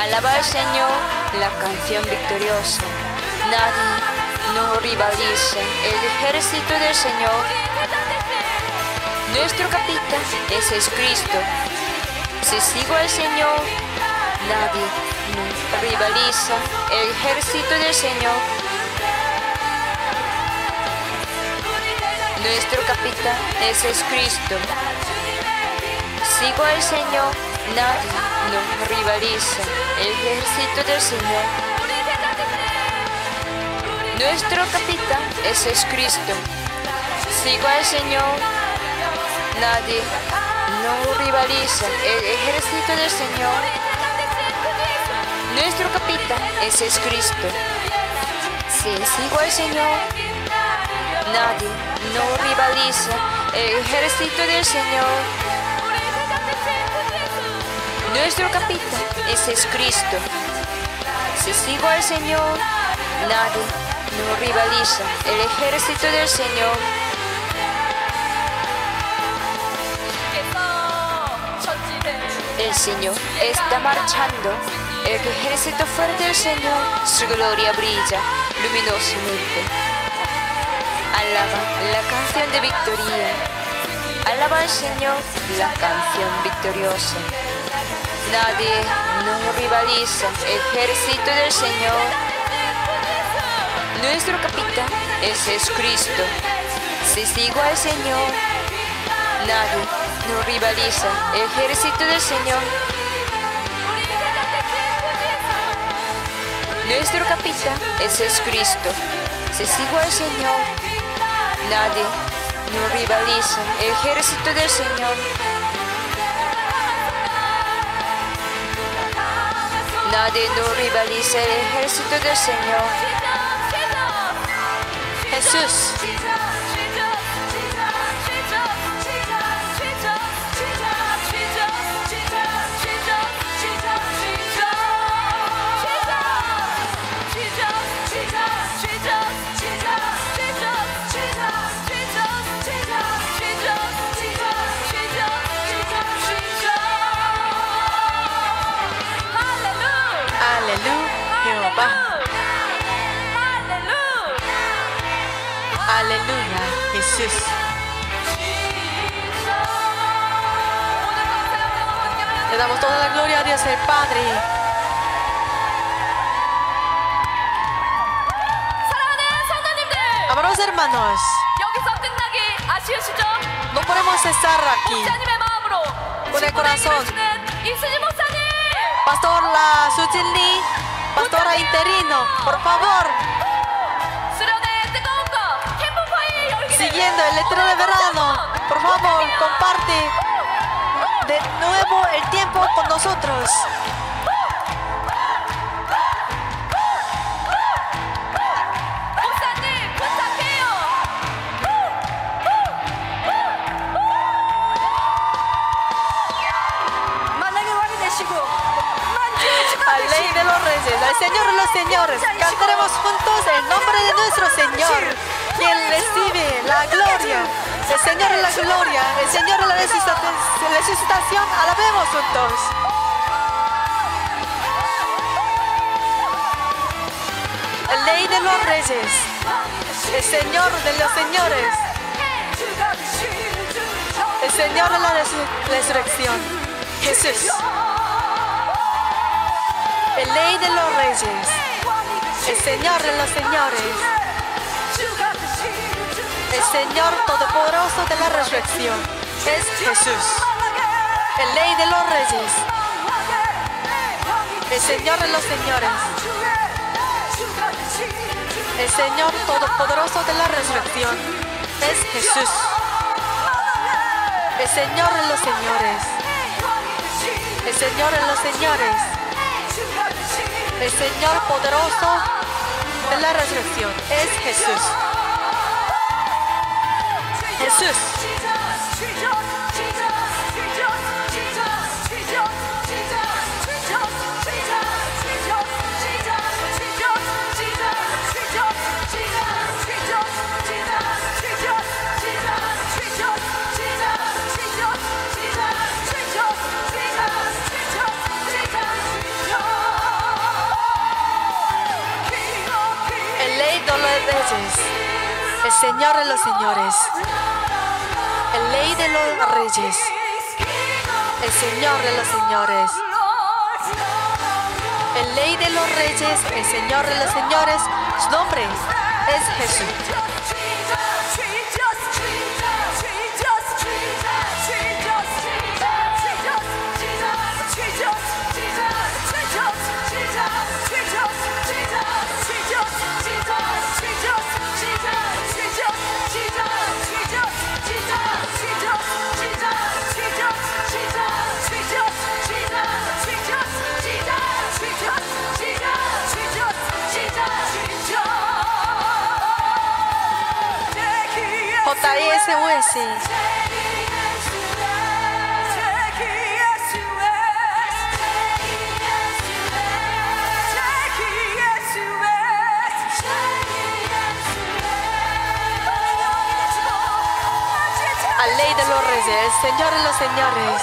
Alaba al Señor la canción victoriosa. Nadie no rivaliza el ejército del Señor. Nuestro capitán es Cristo. Si sigo al Señor, nadie no rivaliza el ejército del Señor. Nuestro capitán es Cristo. Sigo al Señor, nadie no rivaliza el ejército del Señor. Nuestro capitán es Cristo. Sigo al Señor, Nadie no rivaliza el ejército del Señor. Nuestro capitán, ese es Cristo. Si sigo al Señor, nadie no rivaliza el ejército del Señor. Nuestro capitán, ese es Cristo. Si sigo al Señor, nadie no rivaliza el ejército del Señor. El Señor está marchando. El ejército fuerte del Señor, su gloria brilla luminosamente. Alaba la canción de victoria. Alaba al Señor la canción victoriosa. Nadie no rivaliza el ejército del Señor. Nuestro capitán, ese es Cristo. Si sigo al Señor, nadie no rivaliza el ejército del Señor. Nuestro capitán, ese es Cristo. Si sigo al Señor, nadie no rivaliza el ejército del Señor. Nadie no rivaliza el ejército del Señor. Jesús. Aleluya, Jesús. Le damos toda la gloria a Dios el Padre. Amados hermanos, no podemos estar aquí con el corazón. Pastor Soo Jin Lee, pastora interino, por favor. Siguiendo el letrero de verano, por favor, comparte de nuevo el tiempo con nosotros. Al Rey de los Reyes, al Señor de los Señores, cantaremos juntos el nombre de nuestro Señor. Quien recibe la gloria, el Señor de la gloria, el Señor de la resucitación, alabemos juntos. El Rey de los Reyes, el Señor de los Señores, el Señor de la resurrección, Jesús. El Rey de los Reyes, el Señor de los Señores. El Señor Todopoderoso de la Resurrección es Jesús, el Rey de los Reyes, el Señor de los Señores, el Señor Todopoderoso de la Resurrección es Jesús, el Señor de los Señores, el Señor de los Señores, el Señor Poderoso de la Resurrección es Jesús. Jesús. El Rey de los Reyes, el Señor de los Señores. El Rey de los Reyes, el Señor de los Señores. El Rey de los Reyes, el Señor de los Señores, su nombre es Jesús. SOS. A ley de los reyes, Señor de los señores.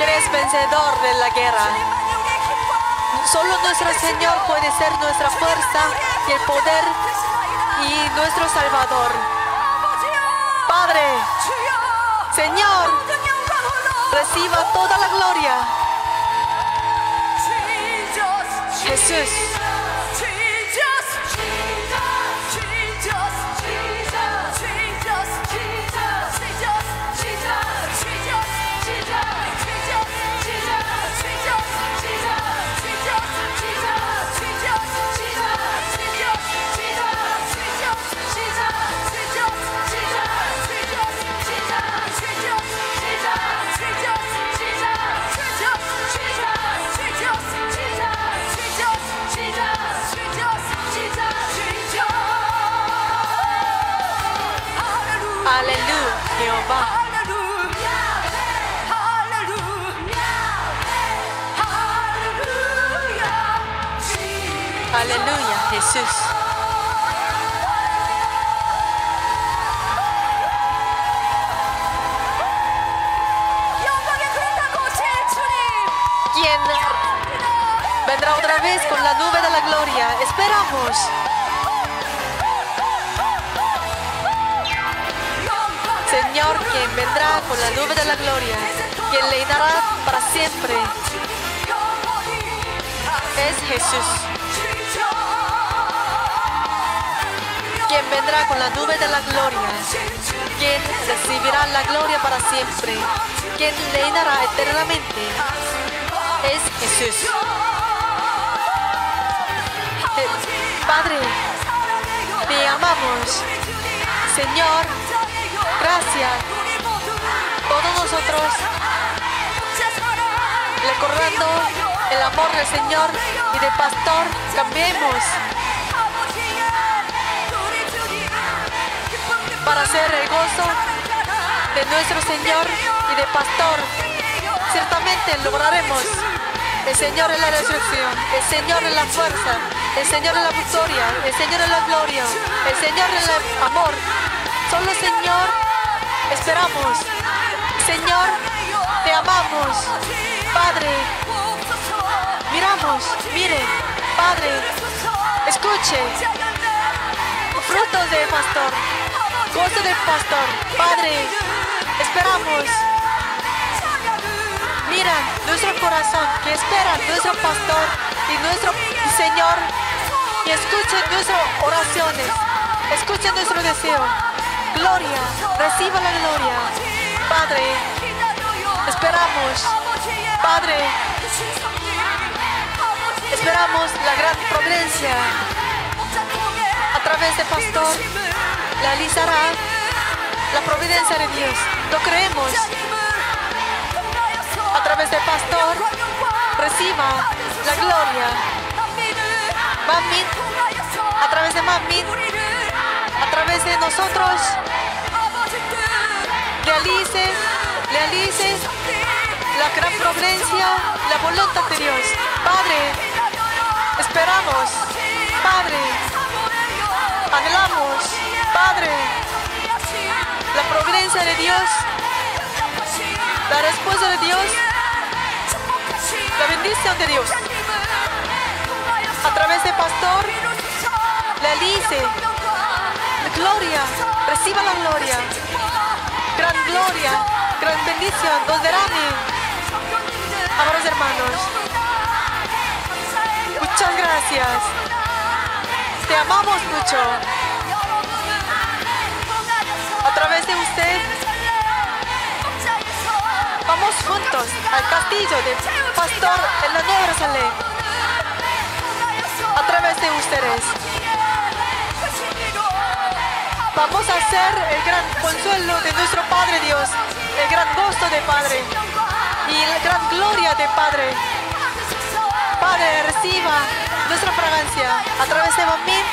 Eres vencedor de la guerra. Solo nuestro Señor puede ser nuestra fuerza y el poder y nuestro Salvador. Padre, Señor, reciba toda la gloria. Jesús. Aleluya, Jesús. Quien vendrá otra vez con la nube de la gloria. Esperamos. Señor, quien vendrá con la nube de la gloria, quien le dará para siempre, es Jesús. Quien vendrá con la nube de la gloria, quien recibirá la gloria para siempre, quien reinará eternamente, es Jesús. Padre, te amamos. Señor, gracias. Todos nosotros, recordando el amor del Señor y del pastor, cambiemos. Para ser el gozo de nuestro Señor y de Pastor. Ciertamente lograremos. El Señor es la resurrección, el Señor es la fuerza, el Señor es la victoria, el Señor es la gloria, el Señor es el amor. Solo Señor esperamos. Señor, te amamos. Padre, miramos, mire, Padre, escuche. Frutos del Pastor. Gozo del pastor. Padre, esperamos. Mira nuestro corazón que espera nuestro pastor y nuestro Señor. Y escuche nuestras oraciones. Escuche nuestro deseo. Gloria, reciba la gloria. Padre, esperamos. Padre, esperamos la gran providencia. A través del pastor realizará la providencia de Dios. Lo creemos. A través del pastor, reciba la gloria. Manmin, a través de Manmin, a través de nosotros, realice la gran providencia, la voluntad de Dios. Padre, esperamos. Padre, anhelamos. Padre, la providencia de Dios, la respuesta de Dios, la bendición de Dios. A través del pastor, realice la gloria, reciba la gloria, gran bendición, nos derrame. Amados hermanos, muchas gracias. Te amamos mucho. A través de usted, vamos juntos al castillo del pastor en la Nueva Jerusalén. A través de ustedes, vamos a hacer el gran consuelo de nuestro Padre Dios, el gran gozo de Padre y la gran gloria de Padre. Padre, reciba nuestra fragancia a través de Manmin.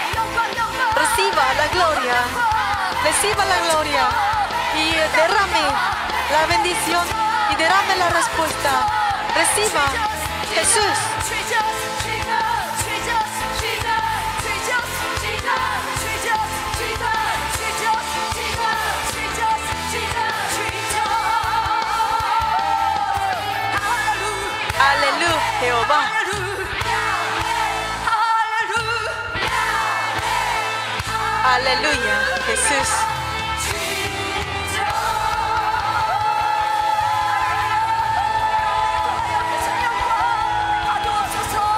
reciba la gloria y derrame la bendición y derrame la respuesta. Reciba Jesús. Aleluya, Jehová. Aleluya, Jesús.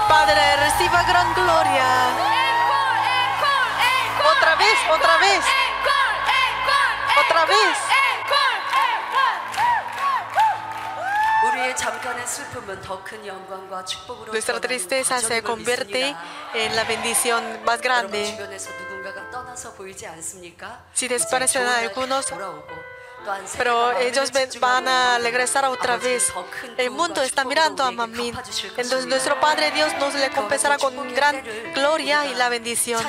Padre, reciba gran gloria. Otra vez, otra vez. Otra vez. Nuestra tristeza se convierte en la bendición más grande. Si desaparecen algunos, pero ellos van a regresar otra vez. El mundo está mirando a Manmin. Entonces nuestro Padre Dios nos le compensará con gran gloria y la bendición.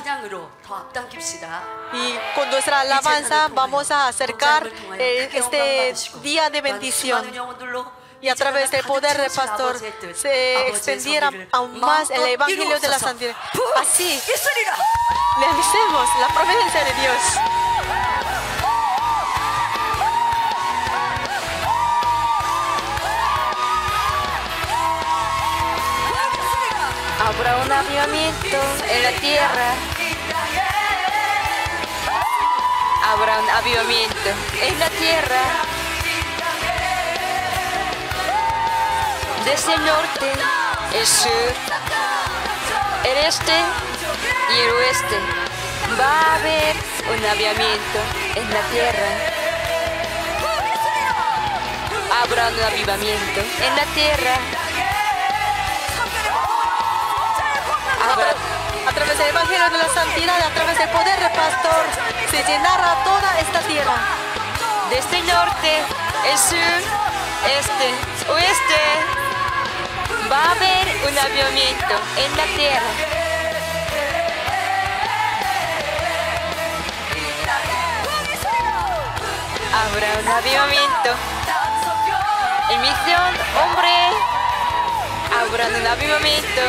Y con nuestra alabanza vamos a acercar este día de bendición. Y a través del poder del pastor se extendiera aún más el evangelio de la santidad. Así le avisemos la providencia de Dios. Habrá un avivamiento en la tierra. Habrá un avivamiento en la tierra. Desde el norte, el sur, el este y el oeste, va a haber un avivamiento en la tierra. Habrá un avivamiento en la tierra. A través del evangelio de la santidad, a través del poder del pastor, se llenará toda esta tierra. Desde el norte, el sur, este, oeste. Va a haber un avivamiento en la tierra. Habrá un avivamiento en misión, hombre. Habrá un avivamiento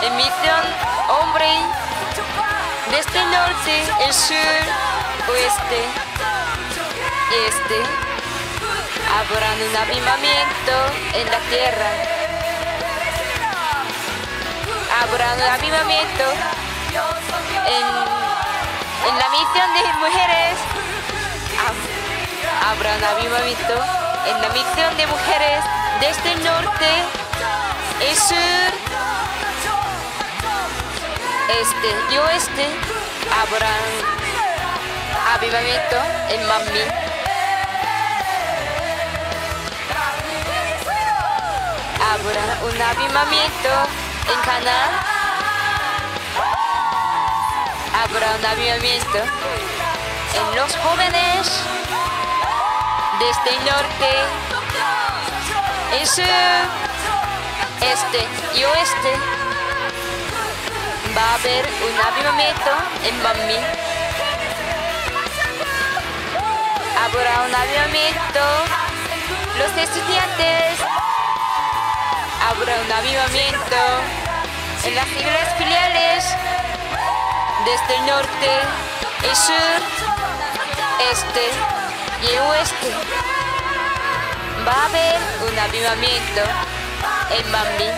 en misión, hombre. Desde el norte, el sur, oeste, este. Habrá un avivamiento en la tierra. Habrá un avivamiento en la misión de mujeres. Habrá un avivamiento en la misión de mujeres desde el norte, el sur, este y oeste. Habrá un avivamiento en Manmin. Habrá un avivamiento en Canaán. Habrá un avivamiento en los jóvenes. Desde el norte, el sur, este y oeste. Va a haber un avivamiento en Mami. Habrá un avivamiento los estudiantes. Habrá un avivamiento en las iglesias filiales, desde el norte, el sur, este y el oeste. Va a haber un avivamiento en Manmin.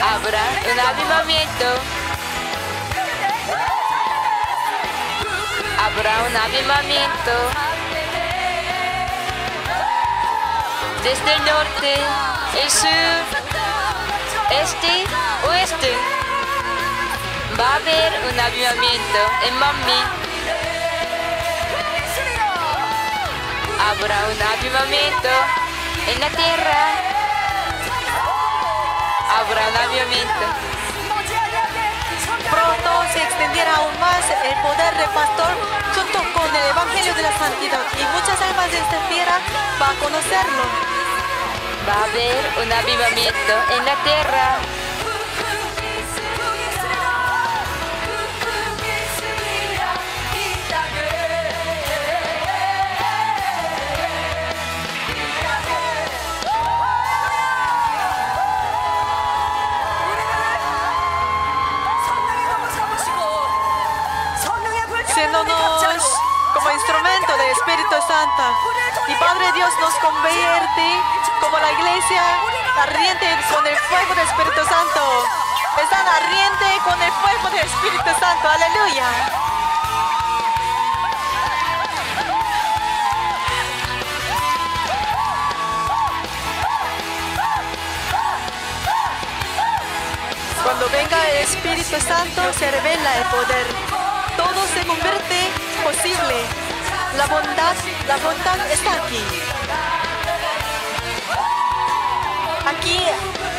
Habrá un avivamiento. Habrá un avivamiento desde el norte, el sur, este, oeste. Va a haber un avivamiento en Manmin. Habrá un avivamiento en la tierra. Habrá un avivamiento. Pronto se extendiera aún más el poder del pastor junto con el evangelio de la santidad, y muchas almas de esta tierra van a conocerlo. Va a haber un avivamiento en la tierra. Como instrumento del Espíritu Santo. Y Padre Dios nos convierte como la iglesia ardiente con el fuego del Espíritu Santo. Están ardiente con el fuego del Espíritu Santo. Aleluya. Cuando venga el Espíritu Santo se revela el poder. Todo se convierte posible. La bondad está aquí. Aquí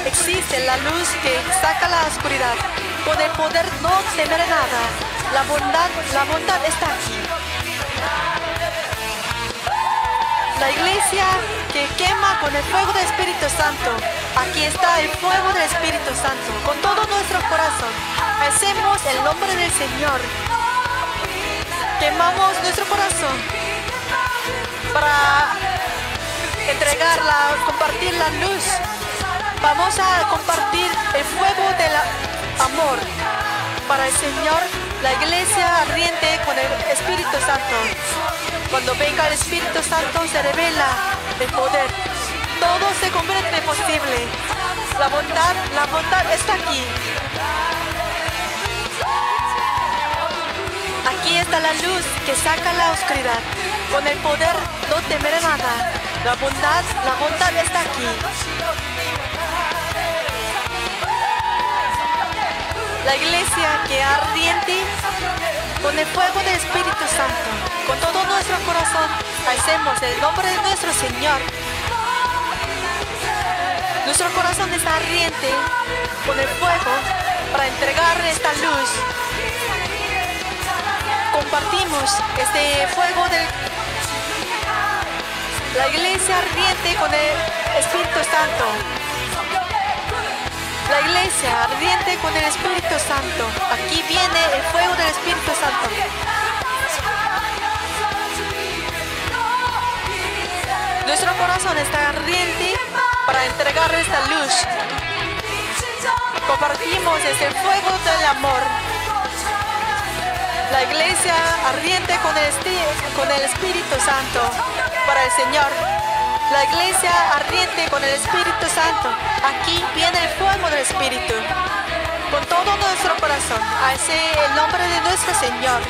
existe la luz que saca la oscuridad. Con el poder no temer nada. La bondad está aquí. La iglesia que quema con el fuego del Espíritu Santo. Aquí está el fuego del Espíritu Santo. Con todo nuestro corazón, hacemos el nombre del Señor. Quemamos nuestro corazón para entregarla, compartir la luz. Vamos a compartir el fuego del amor para el Señor, la iglesia ardiente con el Espíritu Santo. Cuando venga el Espíritu Santo se revela el poder. Todo se convierte posible. La bondad está aquí. Aquí está la luz que saca la oscuridad. Con el poder no temeré nada. La bondad está aquí. La iglesia que ardiente con el fuego del Espíritu Santo. Con todo nuestro corazón hacemos el nombre de nuestro Señor. Nuestro corazón está ardiente con el fuego para entregar esta luz. Compartimos este fuego de la iglesia ardiente con el Espíritu Santo. La iglesia ardiente con el Espíritu Santo. Aquí viene el fuego del Espíritu Santo. Nuestro corazón está ardiente para entregar esta luz. Compartimos este fuego del amor. La iglesia ardiente con el Espíritu Santo para el Señor. La iglesia ardiente con el Espíritu Santo. Aquí viene el fuego del Espíritu. Con todo nuestro corazón, hace el nombre de nuestro Señor.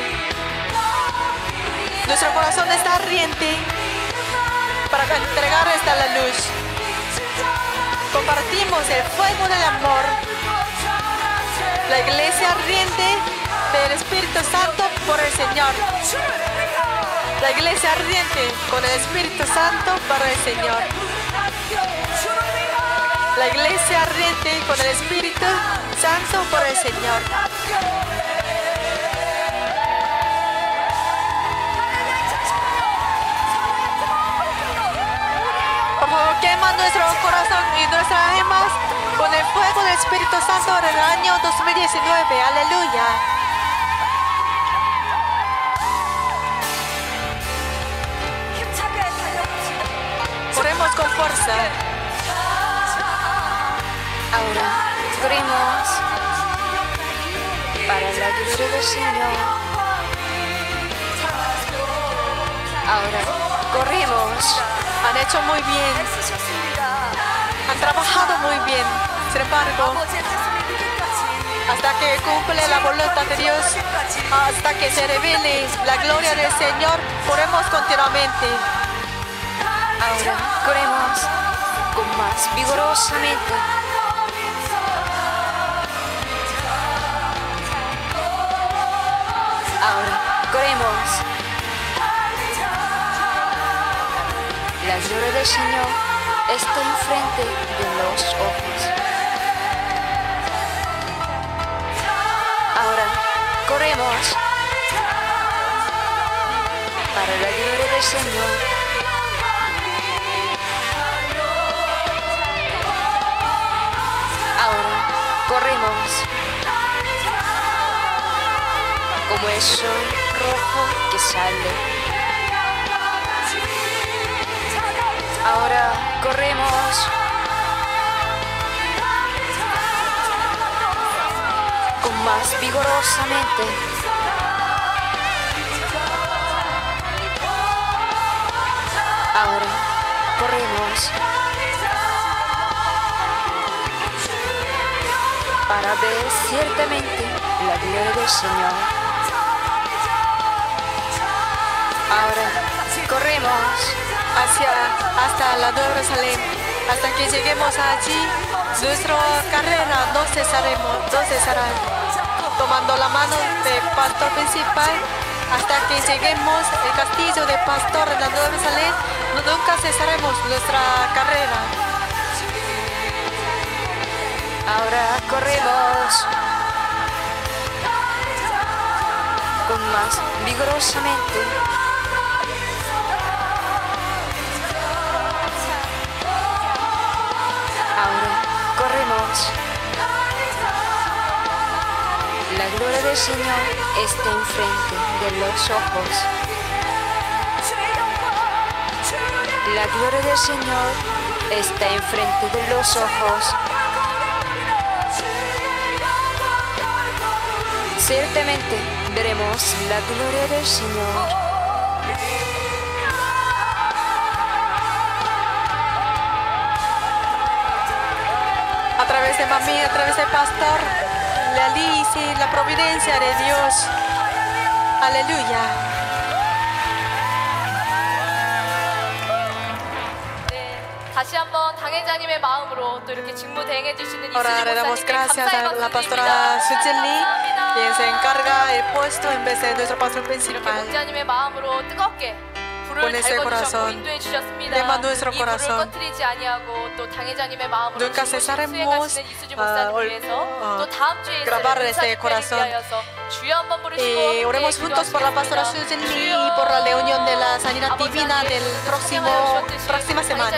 Nuestro corazón está ardiente para entregar esta la luz. Compartimos el fuego del amor. La iglesia ardiente del Espíritu Santo por el Señor. La iglesia ardiente con el Espíritu Santo para el Señor. La iglesia ardiente con el Espíritu Santo por el Señor. Como quema nuestro corazón y nuestras almas con el fuego del Espíritu Santo en el año 2019. Aleluya. Oremos con fuerza. Ahora oremos para la gloria del Señor. Ahora corrimos. Han hecho muy bien. Han trabajado muy bien. Sin embargo, hasta que cumple la voluntad de Dios, hasta que se revele la gloria del Señor, oremos continuamente. Ahora corremos con más vigorosamente. Ahora corremos. La gloria del Señor está enfrente de los ojos. Ahora corremos para la gloria del Señor. vamos. Como eso rojo que sale. Ahora corremos. Con más vigorosamente. Ahora corremos para ver ciertamente la gloria del Señor. Ahora corremos hasta la Nueva Jerusalén, hasta que lleguemos allí. Nuestra carrera no cesará, tomando la mano del pastor principal hasta que lleguemos al castillo del pastor de la Nueva Jerusalén. Nunca cesaremos nuestra carrera. Ahora corremos con más vigorosamente. Ahora corremos. La gloria del Señor está enfrente de los ojos. La gloria del Señor está enfrente de los ojos. Ciertamente veremos la gloria del Señor. A través de Mami, a través del pastor, la ley y la providencia de Dios. Aleluya. Ahora le damos gracias a la pastora Soo Jin Lee, quien se encarga el puesto en vez de nuestro pastor principal. Con ese corazón, tema nuestro corazón. Nunca cesaremos grabar este corazón. Y oremos juntos por la pastora Soo Jin Lee y por la reunión de la sanidad divina de la próxima semana.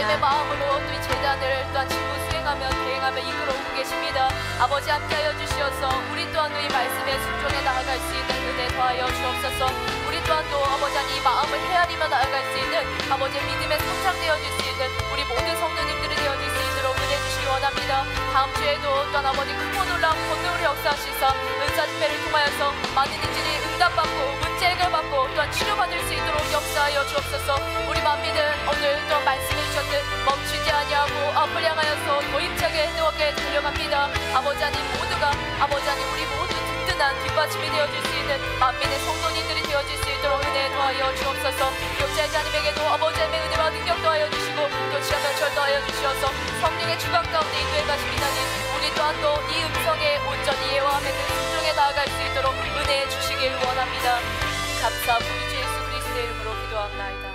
또한 아버지 이 마음을 헤아리며 나아갈 수 있는 아버지의 믿음에 성장되어 줄 수 있는 우리 모든 성도님들이 되어 줄 수 있도록 은혜 주시기 원합니다. 다음 주에도 또한 아버지 크고 놀라운 권능으로 역사하시사 은사 집회를 통하여서 많은 이들이 응답받고 문제 해결받고 또한 치료받을 수 있도록 역사하여 주옵소서. 우리 만민은 오늘 또 말씀해 주셨듯 멈추지 아니하고 앞을 향하여서 도입자게 해놓게 달려갑니다. 아버지 하나님 모두가 아버지 하나님 우리 모두 든든한 뒷받침이 되어줄 수 있는 만민의 성도님들이 되어줄 수 있도록 은혜 더하여 주옵소서. 교제의 자님에게도 아버지의 은혜와 능력 더하여 주시고 또 지하면 절 더하여 주시어서 성령의 주관 가운데 인도해 가시옵소서. 우리 또한도 이 음성에 온전히 예화함에 순종해 나아갈 수 있도록 은혜 주시길 원합니다. 감사하고 주 예수 그리스도의 이름으로 기도합니다.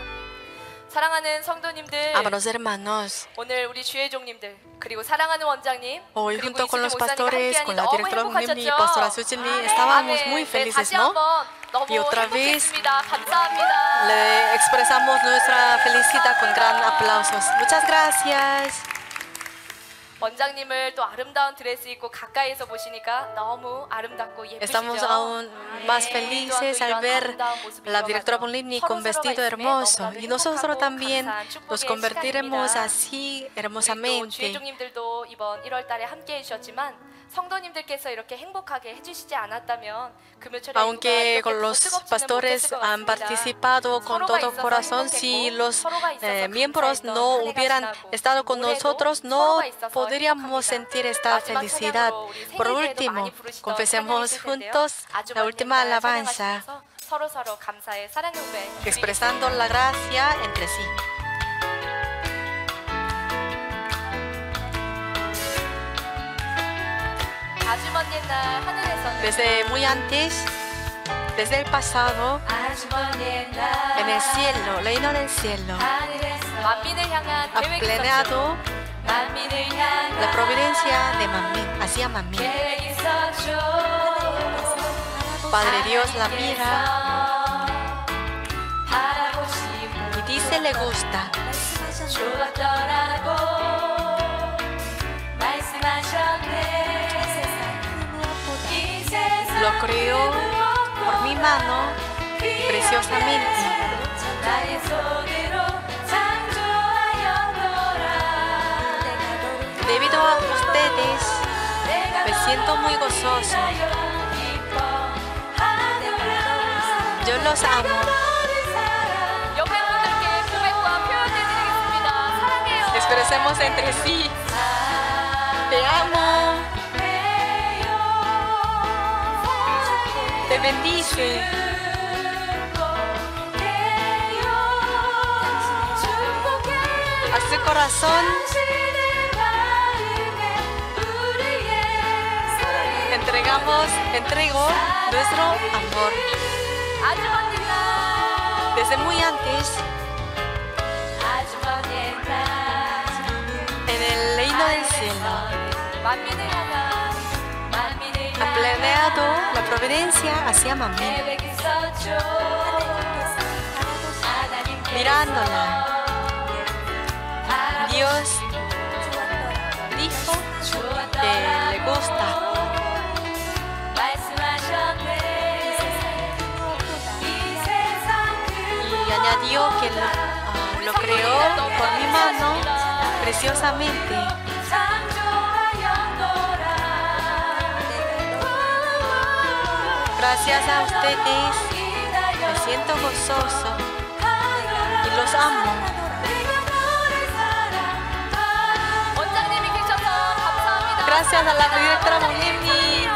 사랑하는 성도님들, 오늘 우리 주의종님들 그리고 사랑하는 원장님, 그리고 이 목사님과 함께하니 너무 행복하셨죠? 아멘. 네, 다시 한번 Y otra vez le expresamos nuestra felicidad con gran aplausos. Muchas gracias. Estamos aún más felices al ver la directora Bong Limni con vestido hermoso. Y nosotros también nos convertiremos así hermosamente. Aunque los pastores han participado con todo corazón, si los miembros no hubieran estado con nosotros, no podríamos sentir esta felicidad. Por último, confesemos juntos la última alabanza, expresando la gracia entre sí. Desde muy antes, desde el pasado, en el cielo, reino del cielo, ha planeado la providencia de Manmin, hacia Manmin. Padre Dios la mira y dice le gusta. lo creó por mi mano preciosamente. Debido a ustedes, me siento muy gozoso. Yo los amo. Expresemos entre sí. Te amo. Te bendice. A su corazón entrego nuestro amor. Desde muy antes, en el reino del cielo, ha planeado la providencia hacia Manmin, mirándola. Dios dijo que le gusta. Añadió que lo creó por mi mano preciosamente. Gracias a ustedes me siento gozoso y los amo. Gracias a la directora Bong Limni.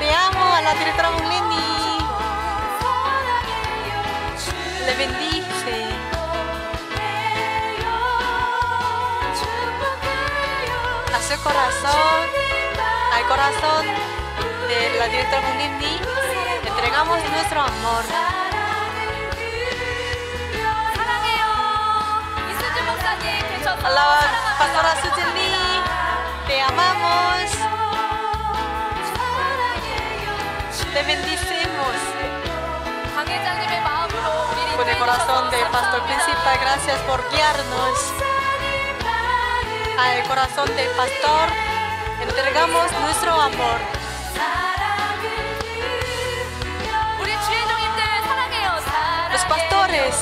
Te amo, a la directora Bong Limni. Le bendice. A su corazón, al corazón de la directora Bong Limni, entregamos nuestro amor. A la pastora Soo Jin Lee, te amamos. Te bendicemos. Con el corazón del pastor principal, gracias por guiarnos. Al corazón del pastor entregamos nuestro amor. Los pastores,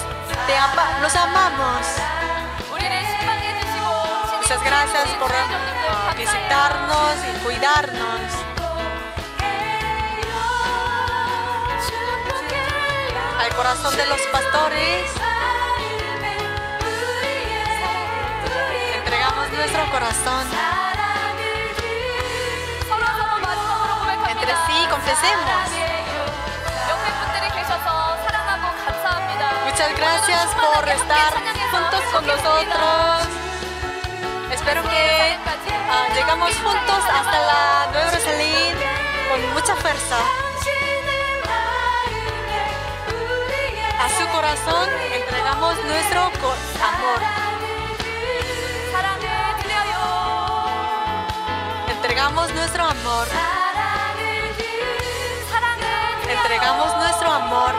los amamos. Muchas gracias por visitarnos y cuidarnos. Al corazón de los pastores entregamos nuestro corazón. Entre sí confesemos. Muchas gracias por estar juntos con nosotros. Espero que llegamos juntos hasta la Nueva Jerusalén con mucha fuerza. A su corazón entregamos nuestro amor. Entregamos nuestro amor. Entregamos nuestro amor.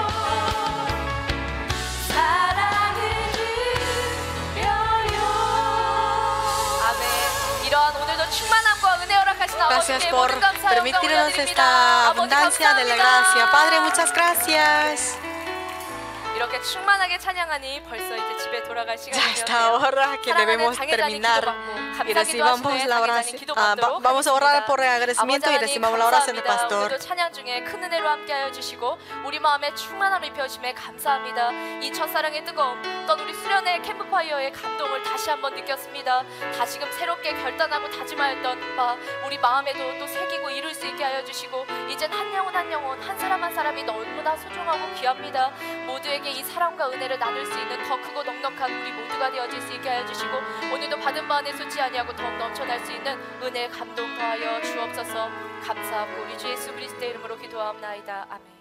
Gracias por permitirnos esta abundancia de la gracia. Padre, muchas gracias. Ya está hora que debemos terminar y recibamos la oración. Vamos a orar por el agradecimiento y recibamos la oración del pastor. 이 사랑과 은혜를 나눌 수 있는 더 크고 넉넉한 우리 모두가 되어질 수 있게 하여 주시고 오늘도 받은 바 안에 솟지 아니하고 더 넘쳐날 수 있는 은혜의 감동 더하여 주옵소서. 감사하고 우리 주 예수 그리스도의 이름으로 기도하옵나이다. 아멘.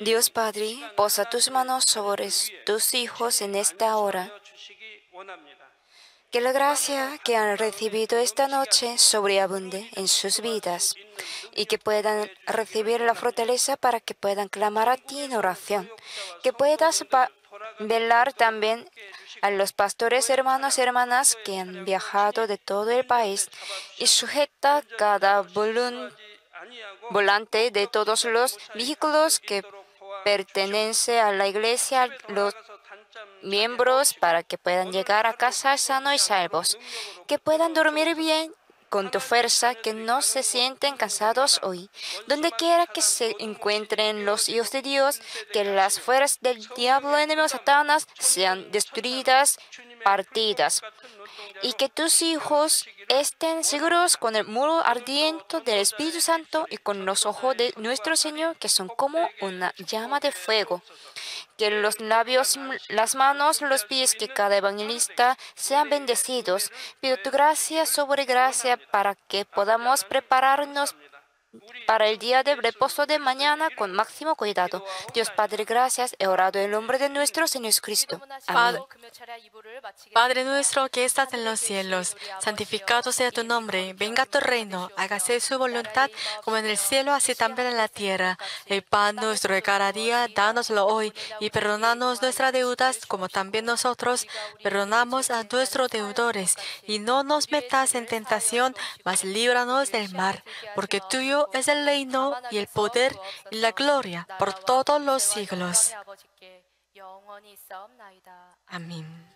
Dios Padre, posa tus manos sobre tus hijos en esta hora. Que la gracia que han recibido esta noche sobreabunde en sus vidas y que puedan recibir la fortaleza para que puedan clamar a ti en oración. Que puedas velar también a los pastores hermanos y hermanas que han viajado de todo el país y sujeta cada volante de todos los vehículos que pertenece a la iglesia, los miembros, para que puedan llegar a casa sanos y salvos, que puedan dormir bien con tu fuerza, que no se sienten cansados hoy. Donde quiera que se encuentren los hijos de Dios, que las fuerzas del diablo enemigo Satanás sean destruidas, partidas, y que tus hijos estén seguros con el muro ardiente del Espíritu Santo y con los ojos de nuestro Señor, que son como una llama de fuego. Que los labios, las manos, los pies, que cada evangelista sean bendecidos. Pido tu gracia sobre gracia para que podamos prepararnos para el día de reposo de mañana con máximo cuidado. Dios Padre, gracias. He orado en el nombre de nuestro Señor Jesucristo. Amén. Padre nuestro que estás en los cielos, santificado sea tu nombre. Venga tu reino, hágase su voluntad como en el cielo, así también en la tierra. El pan nuestro de cada día, dánoslo hoy, y perdonanos nuestras deudas como también nosotros perdonamos a nuestros deudores. Y no nos metas en tentación, mas líbranos del mal, porque tuyo es el reino y el poder y la gloria por todos los siglos. Amén.